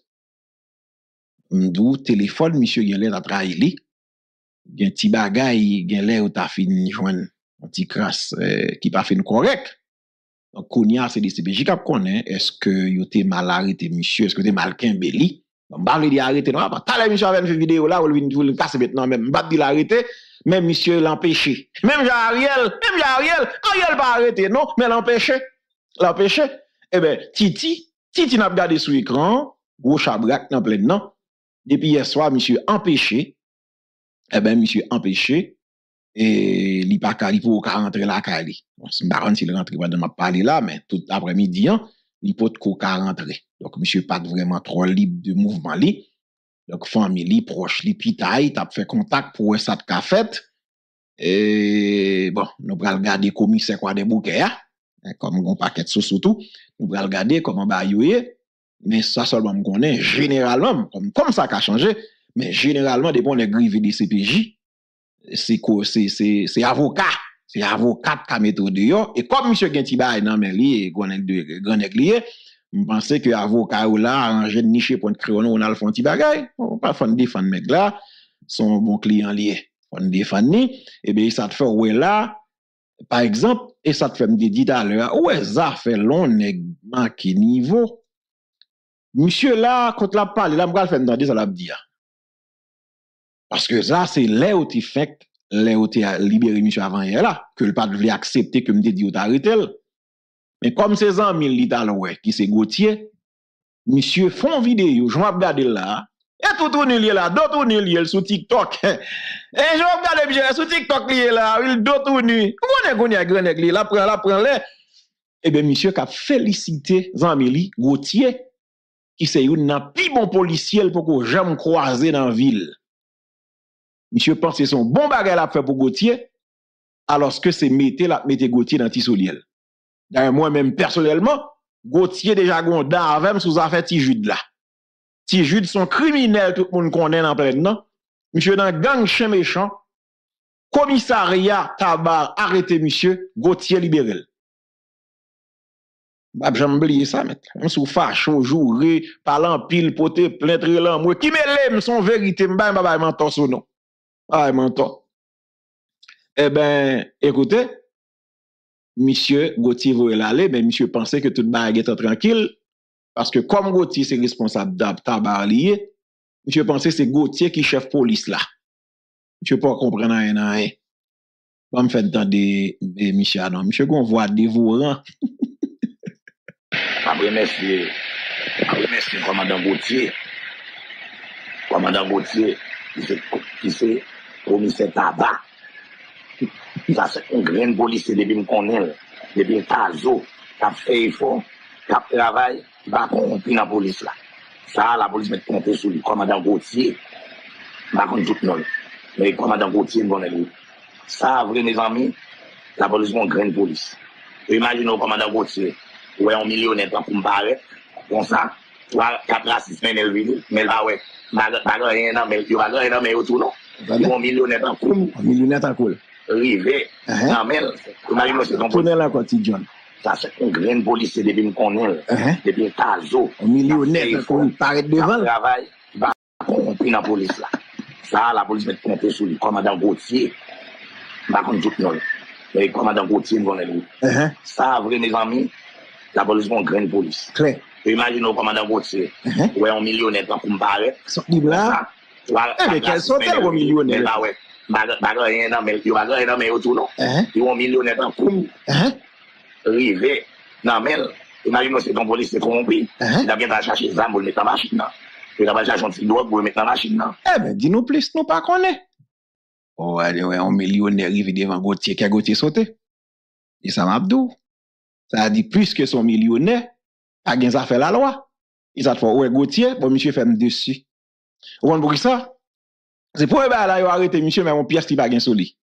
D'où téléphone, monsieur, t'as trahi. Il y a un petit bagage, il y a t'as fini, un petit crasse qui pas fini correct. Donc, Konya, c'est des CPJ qui connaît. Est-ce que t'es mal arrêté, monsieur? Est-ce que t'es mal quimbelli? M'ba li arrêté non pas t'allais monsieur avec une vidéo là ou le casser maintenant même m'ba dit l'arrêter même monsieur l'empêcher même Ariel pas arrêté non mais l'empêcher eh ben Titi n'a regardé sur l'écran gros chabrak dans plein non depuis hier soir monsieur empêché eh ben monsieur empêché et li pas cali pour rentrer la cali bon c'est pas rentre il rentre pas dans m'a parler là mais tout après-midi hein l'hypothèse qu'on a rentré. Donc, monsieur, pas vraiment trop libre de mouvement li. Donc, famille, proche, li, pitaille, t'as fait contact pour ça de fait. Et, bon, nous pral garder commissaire quoi des bouquets, hein? Comme un paquet de sous tout. Nous pral garder comment bah yoye. Mais ça seulement me connaît, généralement, comme ça qu'a changé. Mais généralement, des bons grives des CPJ, c'est avocat. C'est avocat qui a mis au dehors. Et comme M. Gentiba est dans mes lits et qu'on est lié, je pensais que l'avocat là, en jeune niché pour créer on a le fond de bagaille. On ne peut pas défendre les là, son bon client lié. On ne défend ni. Et bien, ça te fait ouais là, par exemple, et ça te fait me dire tout à l'heure, ouais, ça fait long, manqué niveau. Monsieur là, quand la parle, là, je vais me dire ça, la dire. Parce que ça, c'est l'air où tu fais. Les autres libéré monsieur avant hier là que le pas voulait accepter que me dit ou t'arrêter mais comme ces amis l'Italien qui c'est Gauthier monsieur font vidéo je vais regarder là et tout tourner là d'autres tourner lié sur TikTok et je regarde bien sur TikTok lié là il d'autres tourner on est grenègle là prend là et ben monsieur qui a félicité amis Gauthier qui c'est un plus bon policier pour que jamais croiser dans la ville. Monsieur pense que c'est son bon bagage à faire pour Gauthier, alors que c'est mettre Gauthier dans Tissoliel. D'ailleurs, moi-même, personnellement, Gauthier déjà gonda avec sous affaire Tijude là. Tijude sont criminels, tout le monde connaît en plein non. Monsieur dans gang chien méchant, commissariat, tabac, arrêté monsieur, Gauthier libéré. Bah, j'ai oublié ça, maintenant. On se fâche, on joue, parlant pile, poté, plainte, moi qui m'aime son vérité, m'ba, m'entend son nom. Ah, il m'entend. Eh bien, écoutez, monsieur Gauthier voulait l'aller, mais monsieur pensait que tout le monde était tranquille, parce que comme Gauthier c'est responsable d'Abtabalier, monsieur pensait que c'est Gauthier qui est chef police là. Monsieur pas comprendre rien. Pas me faire entendre monsieur, non, monsieur qu'on voit dévorant. Après, merci, commandant Gauthier, qui c'est commissaire tabac. Ça, c'est un grand policier depuis que je connais, depuis que Tazo, qui a fait effort, qui a travaillé, qui va corrompre la police là. Ça, la police met compter sur lui. Commandant Gauthier, je ne connais pas tout le monde. Mais commandant Gauthier, je connais lui. Ça, vrai, mes amis, la police est une grande police. Imaginez comment on a continué. Oui, un millionnaire pour me parler, comme ça, 4 à 6 semaines, mais là, ouais, mais autour, non. Un millionnaire en coule. Un millionnaire en coule. Rivé, non, mais, imaginez ce qu'on connaît là, quand il John. Ça, c'est une grande police, c'est depuis qu'on est, depuis Tazo. Un millionnaire en coule, paraît devant. Travail, bah, on prend la police là. Ça, la police met compter sur le commandant Gauthier. Par contre, tout le monde. Le commandant Gauthier, nous connaissons. Ça, vrai, mes amis, la police est une grande police. Claire. Imaginez le commandant Gauthier. Ouais, un millionnaire pour me parler. Sortez-vous là. Mais quels sont-ils, un millionnaire? Bah ouais. Bah, rien, mais autour, non. Ils ont un millionnaire en cours. Rivé. Non, mais, imaginez c'est ton police, c'est corrompu. Il a bien cherché des armes pour mettre la machine. Il a bien cherché un petit drogue pour mettre la machine. Eh ben, dis-nous plus, nous pas qu'on est. Oh, allez, ouais, un millionnaire arrive devant Gauthier, qui a Gauthier sauté. Et ça m'a dit. Ça a dit plus que son millionnaire, a gagné ça fait la loi. Ils ont fait, ouais, Gauthier, bon, monsieur fait dessus. Vous comprenez ça? C'est pour, bah, là, il a arrêté, monsieur, mais mon pièce, il va gagner sur lui.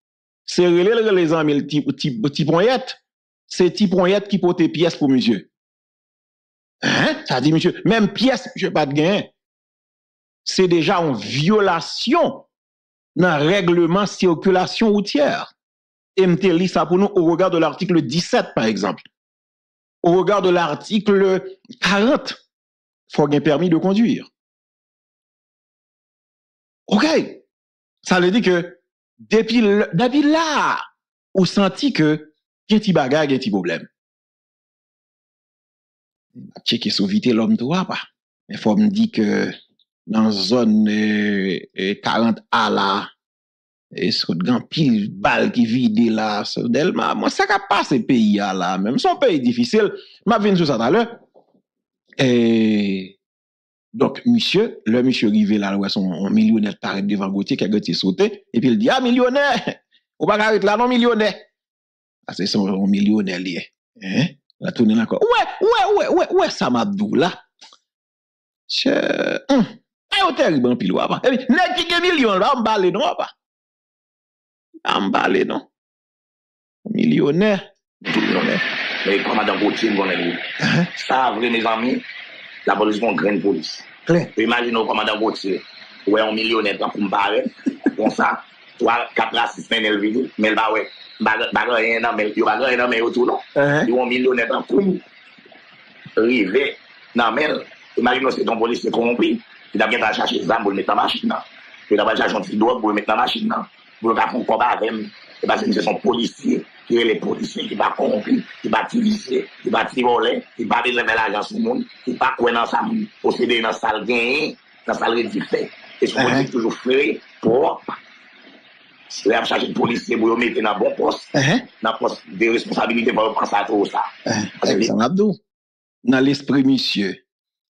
C'est les amis, le petit poignette. C'est petit poignette qui porte pièce pour monsieur. Hein? Ça a dit, monsieur, même pièce, monsieur, pas de gain. C'est déjà une violation. Dans le règlement circulation routière. Et m'te lis ça pour nous au regard de l'article 17, par exemple. Au regard de l'article 40, faut un permis de conduire. OK. Ça veut dire que, depuis là, on sentit que, y a des bagages, y a des problèmes. Checker sur vite l'homme droit, pas. Mais faut me dire que, dans zone 40A là et sur grand pile balle qui vide là sur Delma moi ça qu'a passé pays là même son pays difficile m'a vinn sur ça tout à l'heure et donc monsieur le monsieur rivé là ouais son millionnaire paraît devant Gauthier qui a Gauthier sauté et puis il dit ah millionnaire on pas arrêter là non millionnaire ah c'est son millionnaire là hein la tourner encore ouais ça m'a dou là terrible en pile ou pas. Et puis, n'est-ce qu'il y a million là, on balé non pas. On balé non. Millionnaire. Millionnaire. Mais comme Madame Gauthier, on est ça, vrai, mes amis, la police est une grande police. Imaginez comme Madame Gauthier, ouais, un millionnaire pour me parler, comme ça, 4 à 6 semaines, elle vit, mais elle va, ouais, mais autour, non. Ils ont un millionnaire en cours. Rivé, non, mais, imaginez que ton police est corrompu. Il a bien cherché des armes pour mettre la machine. Il a bien cherché un petit doigt pour mettre la machine. Pour le faire un combat avec lui. Parce que ce sont policiers. Qui sont les policiers qui va corrompre, qui va tirer, qui va tirer, qui va mettre l'argent sur le monde, qui va couer dans sa mou. Posséder dans sa salle gagnée, dans sa salle réduite. Et ce qu'on dit toujours fait, propre. Il a cherché des policiers pour mettre dans le bon poste. Dans le poste des responsabilités pour penser à tout ça. C'est un abdou. Dans l'esprit, monsieur.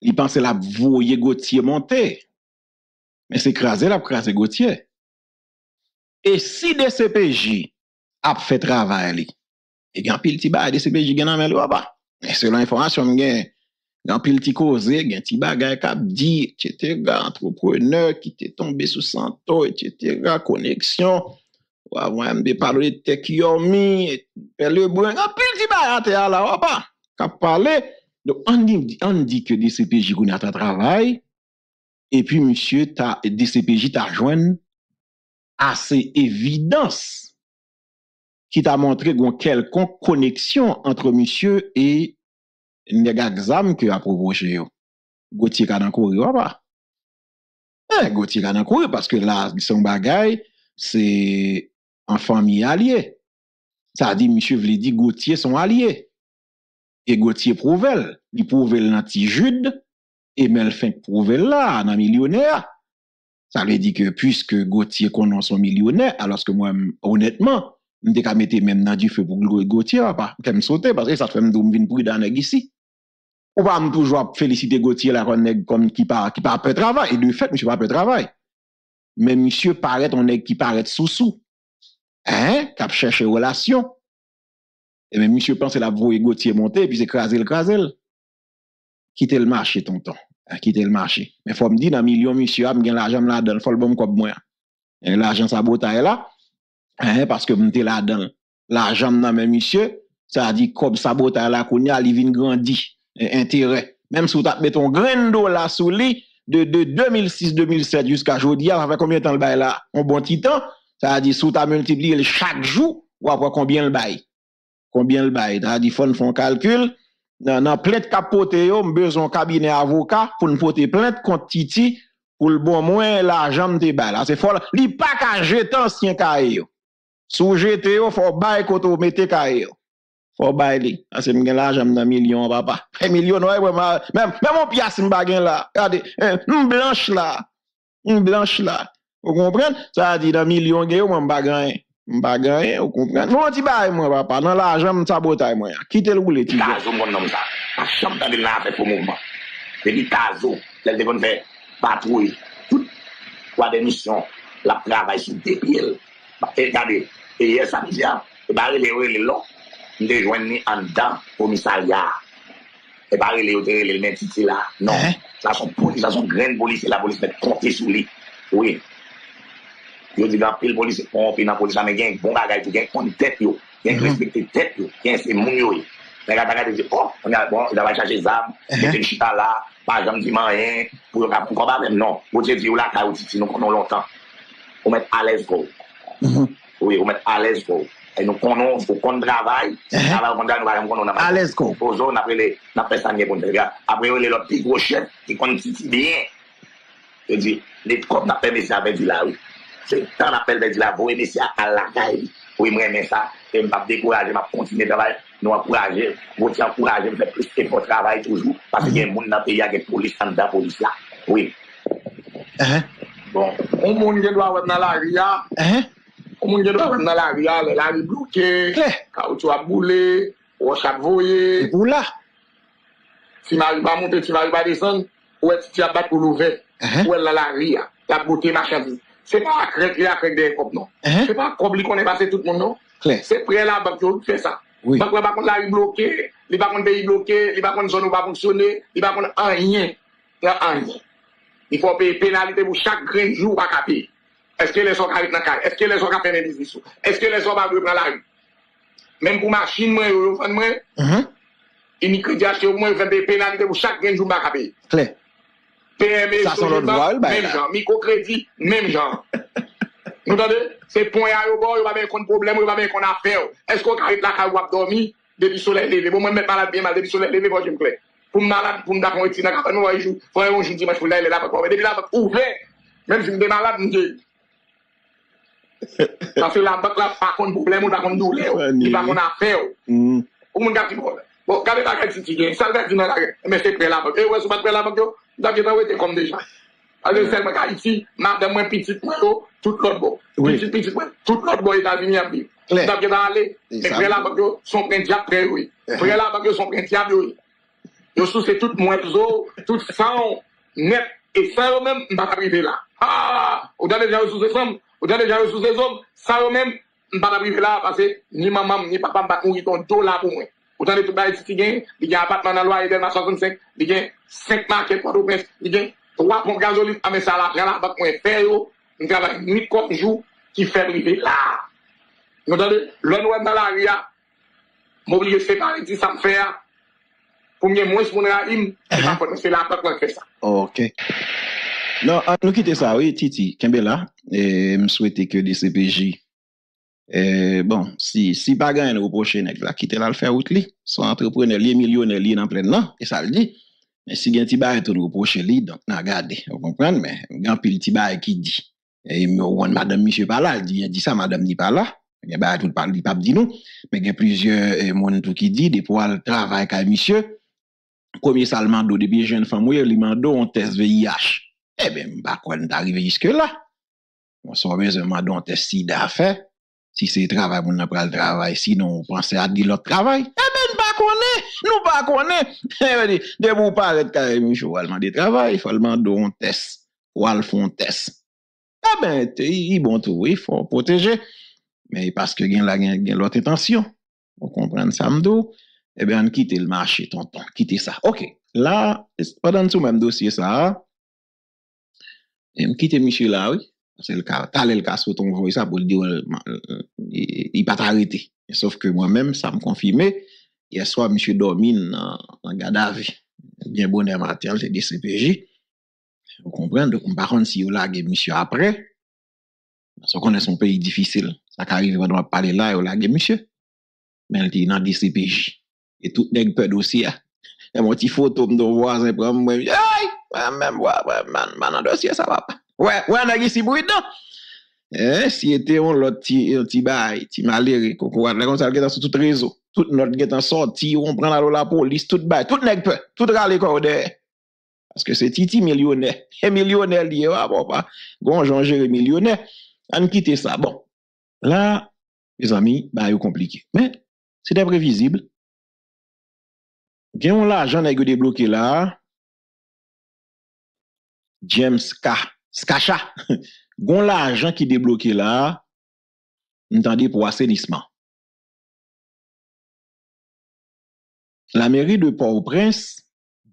Il pensait la voyer Gauthier monter. Mais c'est crasé, la crasé Gauthier. Et si DCPJ a fait travail, et il y a un petit bagage, DCPJ a un petit mais selon l'information, il y a un petit cause, il y a un petit bagage qui a dit, etc., entrepreneur qui était tombé sous Santo, etc., connexion, ou avoir un parler de Tekiomi, et le brun, un petit bagage qui a parlé. Donc, on dit que DCPJ qu'on a travail, et puis, monsieur, DCPJ t'a joint assez évidence qui t'a montré qu'on quelconque connexion entre monsieur et Negazam que a provoqué. Gauthier qui a dans courir, pas? Gauthier qui a dans courir parce que là, son bagay, c'est en famille alliée. Ça dit, monsieur, voulait dire Gauthier son allié. Et Gauthier prouvel, il prouvel dans Tijude, et Melfin prouvel là, dans millionnaire. Ça veut dire que puisque Gauthier connaît son millionnaire, alors que moi, honnêtement, je me mettre même dans du feu pour Gauthier, je me sauter parce que ça fait me pour dans ici. On va toujours féliciter Gauthier là, comme qui pas un peu de travail. Et de fait, monsieur, pas un peu de travail. Mais monsieur, paraît, on est qui paraît sous-sous. Hein? Qui cherche relation. Et même monsieur pense la voie Gauthier monter, puis c'est crasel. Quittez le marché, tonton. Quittez le marché. Mais faut me dire, dans million, monsieur, a m'gen l'argent là-dedans, faut le bon comme moi. L'argent Sabotaille là, parce que m'te là-dedans. l'argent dans même monsieur, ça dit comme Sabotay la Kounia li vin grandi intérêt. Même si vous tapez ton grain d'eau là sous lui de 2006-2007 jusqu'à aujourd'hui, ça fait combien de temps le bail là? Un bon petit temps. Ça dit si vous tapez multiplié chaque jour, ou après combien le bail? Combien le bail? Ça dit fon font calcul. Dans plainte capoté yo, besoin cabinet avocat pour nous porter plainte contre Titi pour le bon moins l'argent de bail là. C'est folle, li pas qu'à jeter ancien caillou. Sous jeter yo faut bail koto mettez caillou. Faut bailler. C'est m'gen l'argent dans million papa. Un million ouais même on pièce m'bagen là. Regardez, une blanche là. Vous comprenez? Ça dit dans million gagne moi m'bagen, vous comprenez? Mon petit bail moi papa, dans l'argent m'sabotaille moi. Quittez le rouler Titi. Tazo mon nom ça. Pas chambre d'aller là avec le mouvement. C'est dit Tazo, elle devait faire patrouille. Tout quoi des missions, la travail sur des pieds. Regardez, et hier samedi, barré les longs. De joindre en dedans commissariat et barrer les hôtels les mêmes titres là non ça sont police ça sont graines police la police met compter sur lui oui je dis dans pile police on pile dans police mais gagne bon bagage pour gagne compte tête yo gagne respecter tête yo gagne c'est mon yo la bagage dit oh on a bon il va chercher zam c'est chita là pas jamais dit rien pour combat même non vous dit là caillou Titi nous connaissons longtemps on met à l'aise go oui on met à l'aise go et nous connaissons, on travaille, on a l'aise qu'on pose, on a pris après le petit gros chef qui compte bien. Je dis, les copes n'appellent pas ça avec la rue. C'est tant d'appels avec la voie, mais c'est à la caille. Oui, moi, mais ça, je ne vais pas décourager, je vais continuer de travailler, nous encourager, vous encourager, faire plus que votre travail toujours, parce qu'il y a des gens dans le pays, il y a des polices, dans la police là. Oui. Bon, on monte de droit dans la rue. Au monde de la rue bloquée, caoutchouc a boulé, roche a voyé. Où là? Si Marie va monter, si Marie va descendre, où est-ce qu'il y a pas pour l'ouvrir? Où est la rue? La beauté marchandise. C'est pas la crête qui a créé des copes, non. C'est pas compliqué qu'on est passé tout le monde, non. C'est près la banque qui fait ça. Oui. Parce que par contre, la rue bloquée, les par contre, pays bloqué, les par contre, zone où va fonctionner, les par contre, rien. Il faut payer pénalité pour chaque grain de jour à caper. Est-ce que les gens arrivent dans le cas? Est-ce que les gens ont fait des business? Est-ce que les gens vont prendre la rue? Même pour machine, moi, il n'y a pas d'acheter au moins 20 pénalités pour chaque jour de la payer. PME, même genre. Microcrédit, même genre. Vous entendez? C'est point aéroport, il n'y a pas de problème, il n'y a pas de affaire. Est-ce qu'on arrive là, qu'on va dormir depuis le soleil levé? Bon, moi, je me malade bien mal, depuis le soleil levé, je me plais. Pour me malade, pour me d'accord, il faut un jour dimanche, il est là, mais depuis là, ouvert. Même si je me malade, je parce que la banque là, pas qu'on problème ou pas qu'on douleur, il pas qu'on affaire. Ou mon gars qui parle. Bon, quand la carte citoyenne, ça va dire mais c'est près la banque. Et ouais, c'est pas près la banque, d'après toi était comme déjà. Alors seulement Haïti, madame moins petite moi tout l'autre bon. Petite moi, tout l'autre bon États-Unis à vivre. D'après toi aller, c'est près la banque, son prêt diable près oui. Près la banque son prêt diable oui. Yo sous c'est tout moins tout sans net et ça même on va arriver là. Ah, on a déjà sous ensemble. Ou dans les gens sous les hommes, ça eux même, je ne vais pas priver là, parce que ni maman, ni papa ne va courir ton dos là pour moi. Autant de tout le monde, il y a un appartement dans la loi, il y a 65, il y a 5 marques, il y a 3 pompes gazoline, mais ça là, là, parce qu'on fait, on travaille ni comme jour qui fait priver là. Vous entendez? L'on voit dans la rue, m'oblige de séparer, ça me fait, pour moi, je suis là, c'est là, parce qu'on fait ça. Ok. Non, nous quittons ça, oui, Titi, Kembela, et me souhaiter que les CPJ, bon, si pas gagne le prochain, là, quittez là le faire outli, soit entrepreneur, lié millionnaire, lié dans plein là, et ça le dit, mais si gagne Tibaye, tout le prochain lit, donc, n'a gardé, vous comprenez, mais, grand pile Tibaye qui dit, et madame, monsieur, pas là, il dit ça, madame, ni pas là, il y a tout le pape dit nous, mais il y a plusieurs, monde tout qui dit, des poils le travail, qu'à monsieur, premier salement d'eau, depuis jeune femme, oui, il mando, on teste VIH. Eh bien, bah, quoi, on arrivé jusque-là. On s'en besoin d'un test sida à faire. Si c'est travail, on n'a pas le travail. Sinon, on pense à dire l'autre travail. Eh bien, bah, qu'on est. Nous, bah, qu'on est. De vous parler de carrément, je vais demander travail. Il faut demander un test. Ou al font test. Eh bien, ils vont trouver, il faut protéger. Mais parce que, il y a l'autre intention. Vous comprenez ça, m'dou. Eh bien, on quitte le marché, tonton. Quittez ça. OK. Là, pendant tout même dossier, ça, quitte monsieur là, oui. C'est le cas. T'as le cas sur ton voie, ça, pour le dire, il pas t'arrêter. Et sauf que moi-même, ça me confirmait. Hier soir, monsieur Dormine, en garde à vue, bien bonne matin, c'est des CPJ. Vous comprenez? Donc, par contre, si vous laguez monsieur après, parce qu'on est son pays difficile, ça arrive quand on parle là, vous laguez monsieur. Mais elle dit dans des CPJ. Et tout n'est pas dossier. Et mon petit photo, me voit, c'est pour moi, même, ouais, dossier, ça va pas. Ouais, on a ici bruit dedans. Eh, si était on l'autre petit bail, petit malheureux, comme ça, le sur tout réseau. Tout notre qui est en sortie, on prend la police, tout bail, tout n'est pas, tout râle cordes. Parce que c'est Titi millionnaire. Et millionnaire lié, ah bon, pas. Gon Jean-Géré millionnaire. On quitte ça. Bon. Là, mes amis, bah, c'est compliqué. Mais, c'était prévisible. Gagnons l'argent, n'est-ce que débloqué là. James K. Skacha. Gon l'argent qui débloqué là. Entendez pour assainissement. La mairie de Port-au-Prince,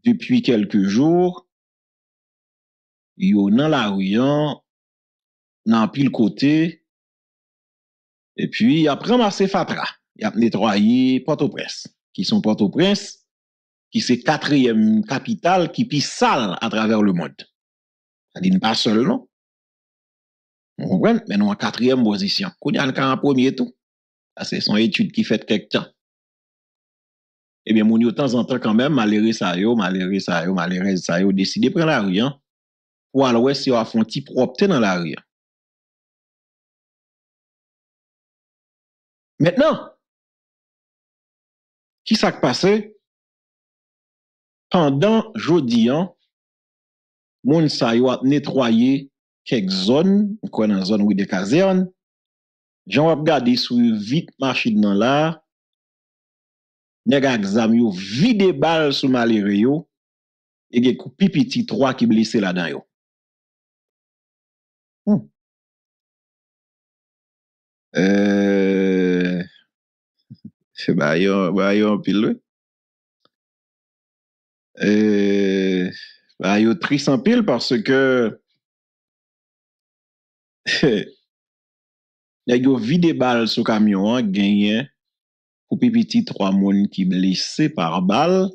depuis quelques jours, yon nan la ruyan, nan pile côté, et puis y a ramassé Fatra, y a nettoyé Port-au-Prince, qui sont Port-au-Prince, qui c'est 4e capitale qui pis sale à travers le monde. Ça dit pas seulement. Vous comprenez? Mais nous en 4e position. Qu'on y a en premier tout. C'est son étude qui fait quelque temps. Eh bien, mon yo, de temps en temps, quand même, malheureux ça yo, décidé de prendre la rue, hein, pour aller voir si yo a font ti propre dans la rue. Maintenant, qui s'est passé? Pendant jodi, hein, mon sa yo a nettoyé quelques zones, quoi dans zone ou des casernes, j'en a regardé sur vite machine dans là, nèg exam yo vide balle sous malheureux yo et gen coupi petit 3 qui blessé là-dedans yo. C'est bah yo pile. Bah yo triste en pile parce que nèg yo vide balle sous camion gagné. Pour pipiti 3 moun qui blessés par balle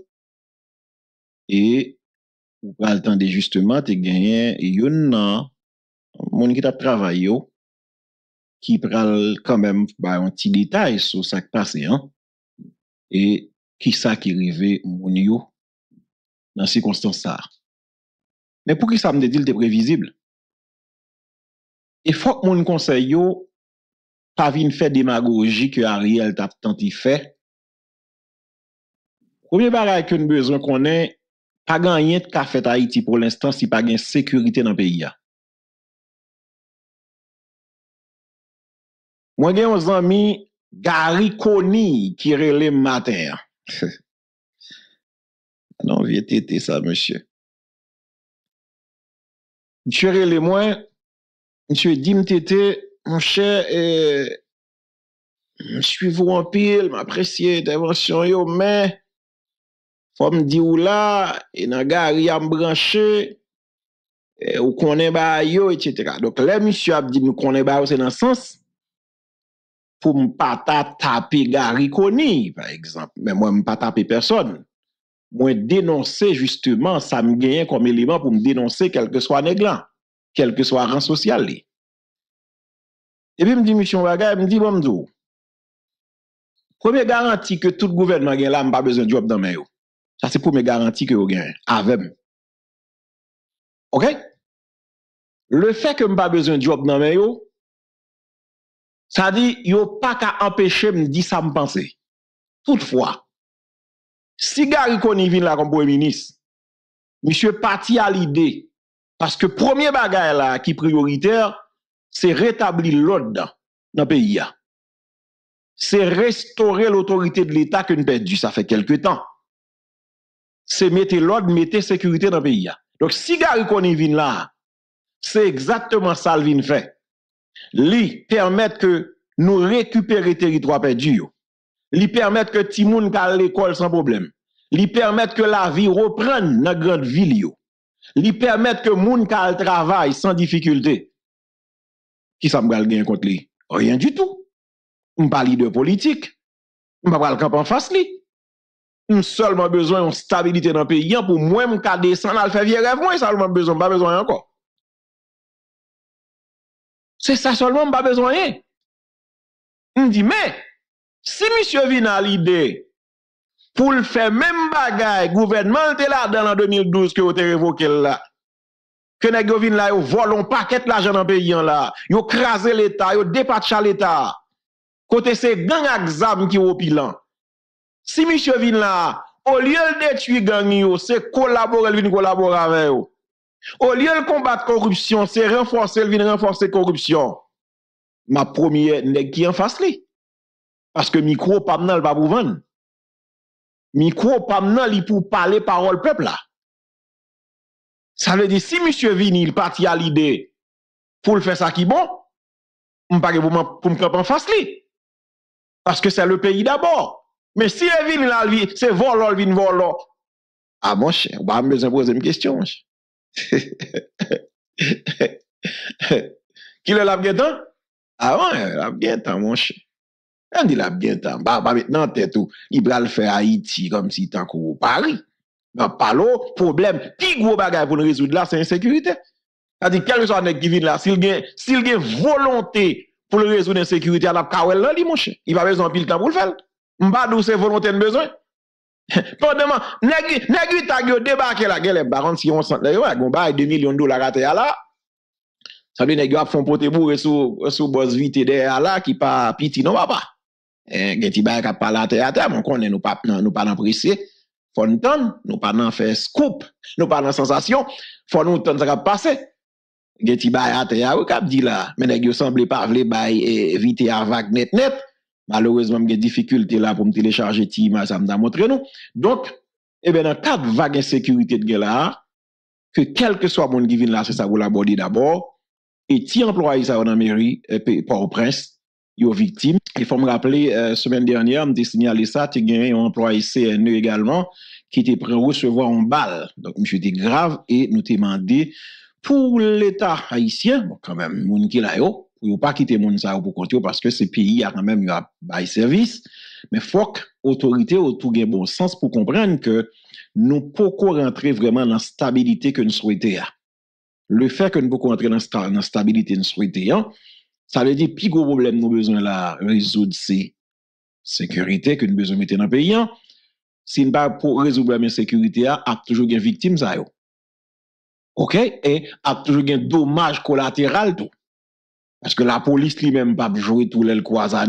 et ou pas le temps de justement te gagner yon nan moun qui t'a travaillé qui pral quand même ba un petit détail sur ça qui passé hein et qui ça qui arrivé moun yo dans circonstance ça mais pour qui ça me dit il était prévisible et faut que moun conseil yo pas vin fait démagogie que Ariel t'a tenté fait. Premier bagage que nous besoin qu'on ait, pas gagné de café Haïti pour l'instant si pas gagne sécurité dans le pays. Moi j'ai un ami Garry Conille qui relève matin. Non, vieux tété ça monsieur. Monsieur relève moi, monsieur dit me tété mon cher, je suis vous en pile, m'apprécie l'intervention, mais faut me dire là, et dans Gary à me brancher, ou qu'on est bas, etc. Donc, là, monsieur a dit, nous connaissons bas, c'est dans le sens, pour ne pas taper Garry Conille, par exemple, mais moi, je ne pas taper personne. Moi, dénoncer justement, ça me gagne comme élément pour me dénoncer, quel que soit néglant, quel que soit rang social. Et puis, je me dis, monsieur Bagay, je me dis, bon, m'dou. Première garantie que tout gouvernement gagne là, je n'ai pas besoin de job dans mes yo. Ça, c'est première garantie que vous gagnez. Avec. OK? Le fait que je n'ai pas besoin de job dans mes yo, ça dit, il n'y a pas qu'à empêcher me dire ça me penser. Toutefois, si Garry Conille vient là comme premier ministre, monsieur parti à l'idée, parce que premier bagay là qui est prioritaire, c'est rétablir l'ordre dans le pays. C'est restaurer l'autorité de l'État que nous perdons. Ça fait quelques temps. C'est mettre l'ordre, mettre sécurité dans le pays. Donc, si Garry Conille vient là, c'est exactement ça qu'il vient faire. Lui permettre que nous récupérions le territoire perdu. Lui permettre que Timoun à l'école sans problème. Lui permettre que la vie reprenne dans la grande ville. Lui permettre que Moun à le travail sans difficulté. Qui ça me gagne contre lui? Rien du tout. Je ne suis pas leader politique. Je ne suis pas le camp en face. Je n'ai seulement besoin de stabilité dans le pays pour moi, je ne descendre à faire vieux rêve. Je n'ai seulement besoin, pas besoin encore. C'est ça seulement, pas besoin. Je me dis, mais si monsieur vient à l'idée pour le faire même bagaille, le gouvernement était là dans 2012 que vous avez révoqué là. Que vous venez là, vous volez un paquet de l'argent dans le pays là. Vous crasez l'État, vous dépatchez l'État. Côté c'est gang à examen qui est au pilant. Si monsieur vient là, au lieu de tuer gang, c'est collaborer, il vient collaborer avec vous. Au lieu de combattre la corruption, c'est renforcer, il vient renforcer la corruption. Ma première nèg qui en face li. Parce que micro pas nan va pou vendre. Micro pas nan li pour parler parole peuple là. Ça veut dire si monsieur vini il parti à l'idée pour le faire ça qui bon, on pas pour me camper en face li. Parce que c'est le pays d'abord. Mais si il vini là c'est volo vin volo. Ah mon cher, on a besoin poser une question. Mon cher. Qui le lave guetan? Ah ouais, la bien temps, mon cher. On dit la bien temps. Bah, maintenant, t'es tout. Il va le faire Haïti comme si t'en cours au Paris. Bah, pas l'eau, problème. Qui gros bagage pour le résoudre là, c'est insécurité. C'est-à-dire, quel que soit le qui vient là, s'il a volonté pour le résoudre l'insécurité, à la Kawel là, mon cher. Il va besoin pile temps pour le faire. M'ba d'où c'est volonté de besoin. Pendant, nègri t'a débarqué là, gueule, baron, si on sent là, on baille 2 millions de dollars à terre là. Ça veut dire que les gars font poté bourré sous boss vite derrière là qui pas piti non papa. Gen ti bay ka parler à terre, on connaît nous pas dans pressé, faut nous tendre, nous pas dans faire scoop, nous pas dans sensation, faut nous tendre ça passer. Gen ti bay à terre ou cap dit là, mais nèg yo semble pas vle bay vite avec net. Malheureusement gen difficulté là pour me télécharger ti image ça me montrer nous. Donc eh ben dans quatre vagues insécurité de gen là que quel que soit monde qui vient là c'est ça vous l'aborder d'abord. Et ti employé ça dans la mairie, Port-au-Prince, yo victime. Il faut me rappeler, semaine dernière, m'te signalé ça, te gagné un employé CNE également, qui était prêt à recevoir un balle. Donc, monsieur était grave et nous te demandé pour l'État haïtien, bon, quand même, moun ki la yo, pour pas quitter moun sa yo pour compte yo, parce que ce pays a quand même eu à bail service. Mais faut que l'autorité ait tout le bon sens pour comprendre que nous pouvons rentrer vraiment dans la stabilité que nous souhaitons. Le fait que nous pouvons entrer dans la stabilité nous souhaitons, ça veut dire que le plus gros problème nous avons besoin de résoudre, c'est sécurité que nous besoin mettre dans le pays. Si nous ne pouvons pas résoudre la sécurité, il y a toujours des victimes. OK? Et il y a toujours des dommages collatéraux. Parce que la police lui-même pas jouer tout le croisant.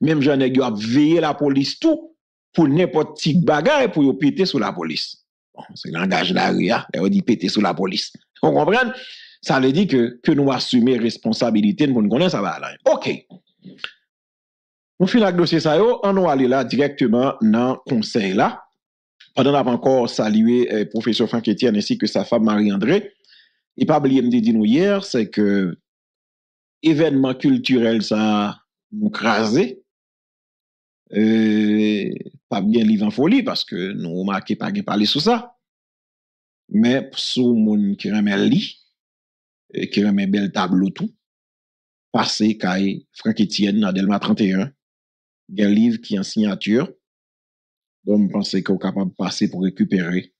Même Jean Negio a veillé la police tout pour n'importe quel bagage pour péter sur la police. Bon, c'est langage de la rue, et on dit péter sur la police. Vous comprenez? Ça veut dire que nous assumons responsabilité, nous connaissons ça va là. OK. Nous finissons le dossier, ça on va aller là directement dans le conseil là. Pendant qu'on a encore salué le professeur Frankétienne ainsi que sa femme Marie-André. Et pas oublier de dire nous hier, c'est que événement culturel, ça nous crasé. Pas bien livre en folie parce que nous remarquons pas bien parler sur ça. Mais sous moun qui remet li, qui remet bel tableau tout, passé kay Frankétienne dans Delma 31, il y a un livre qui est en signature, donc je pense qu'on est capable de passer pour récupérer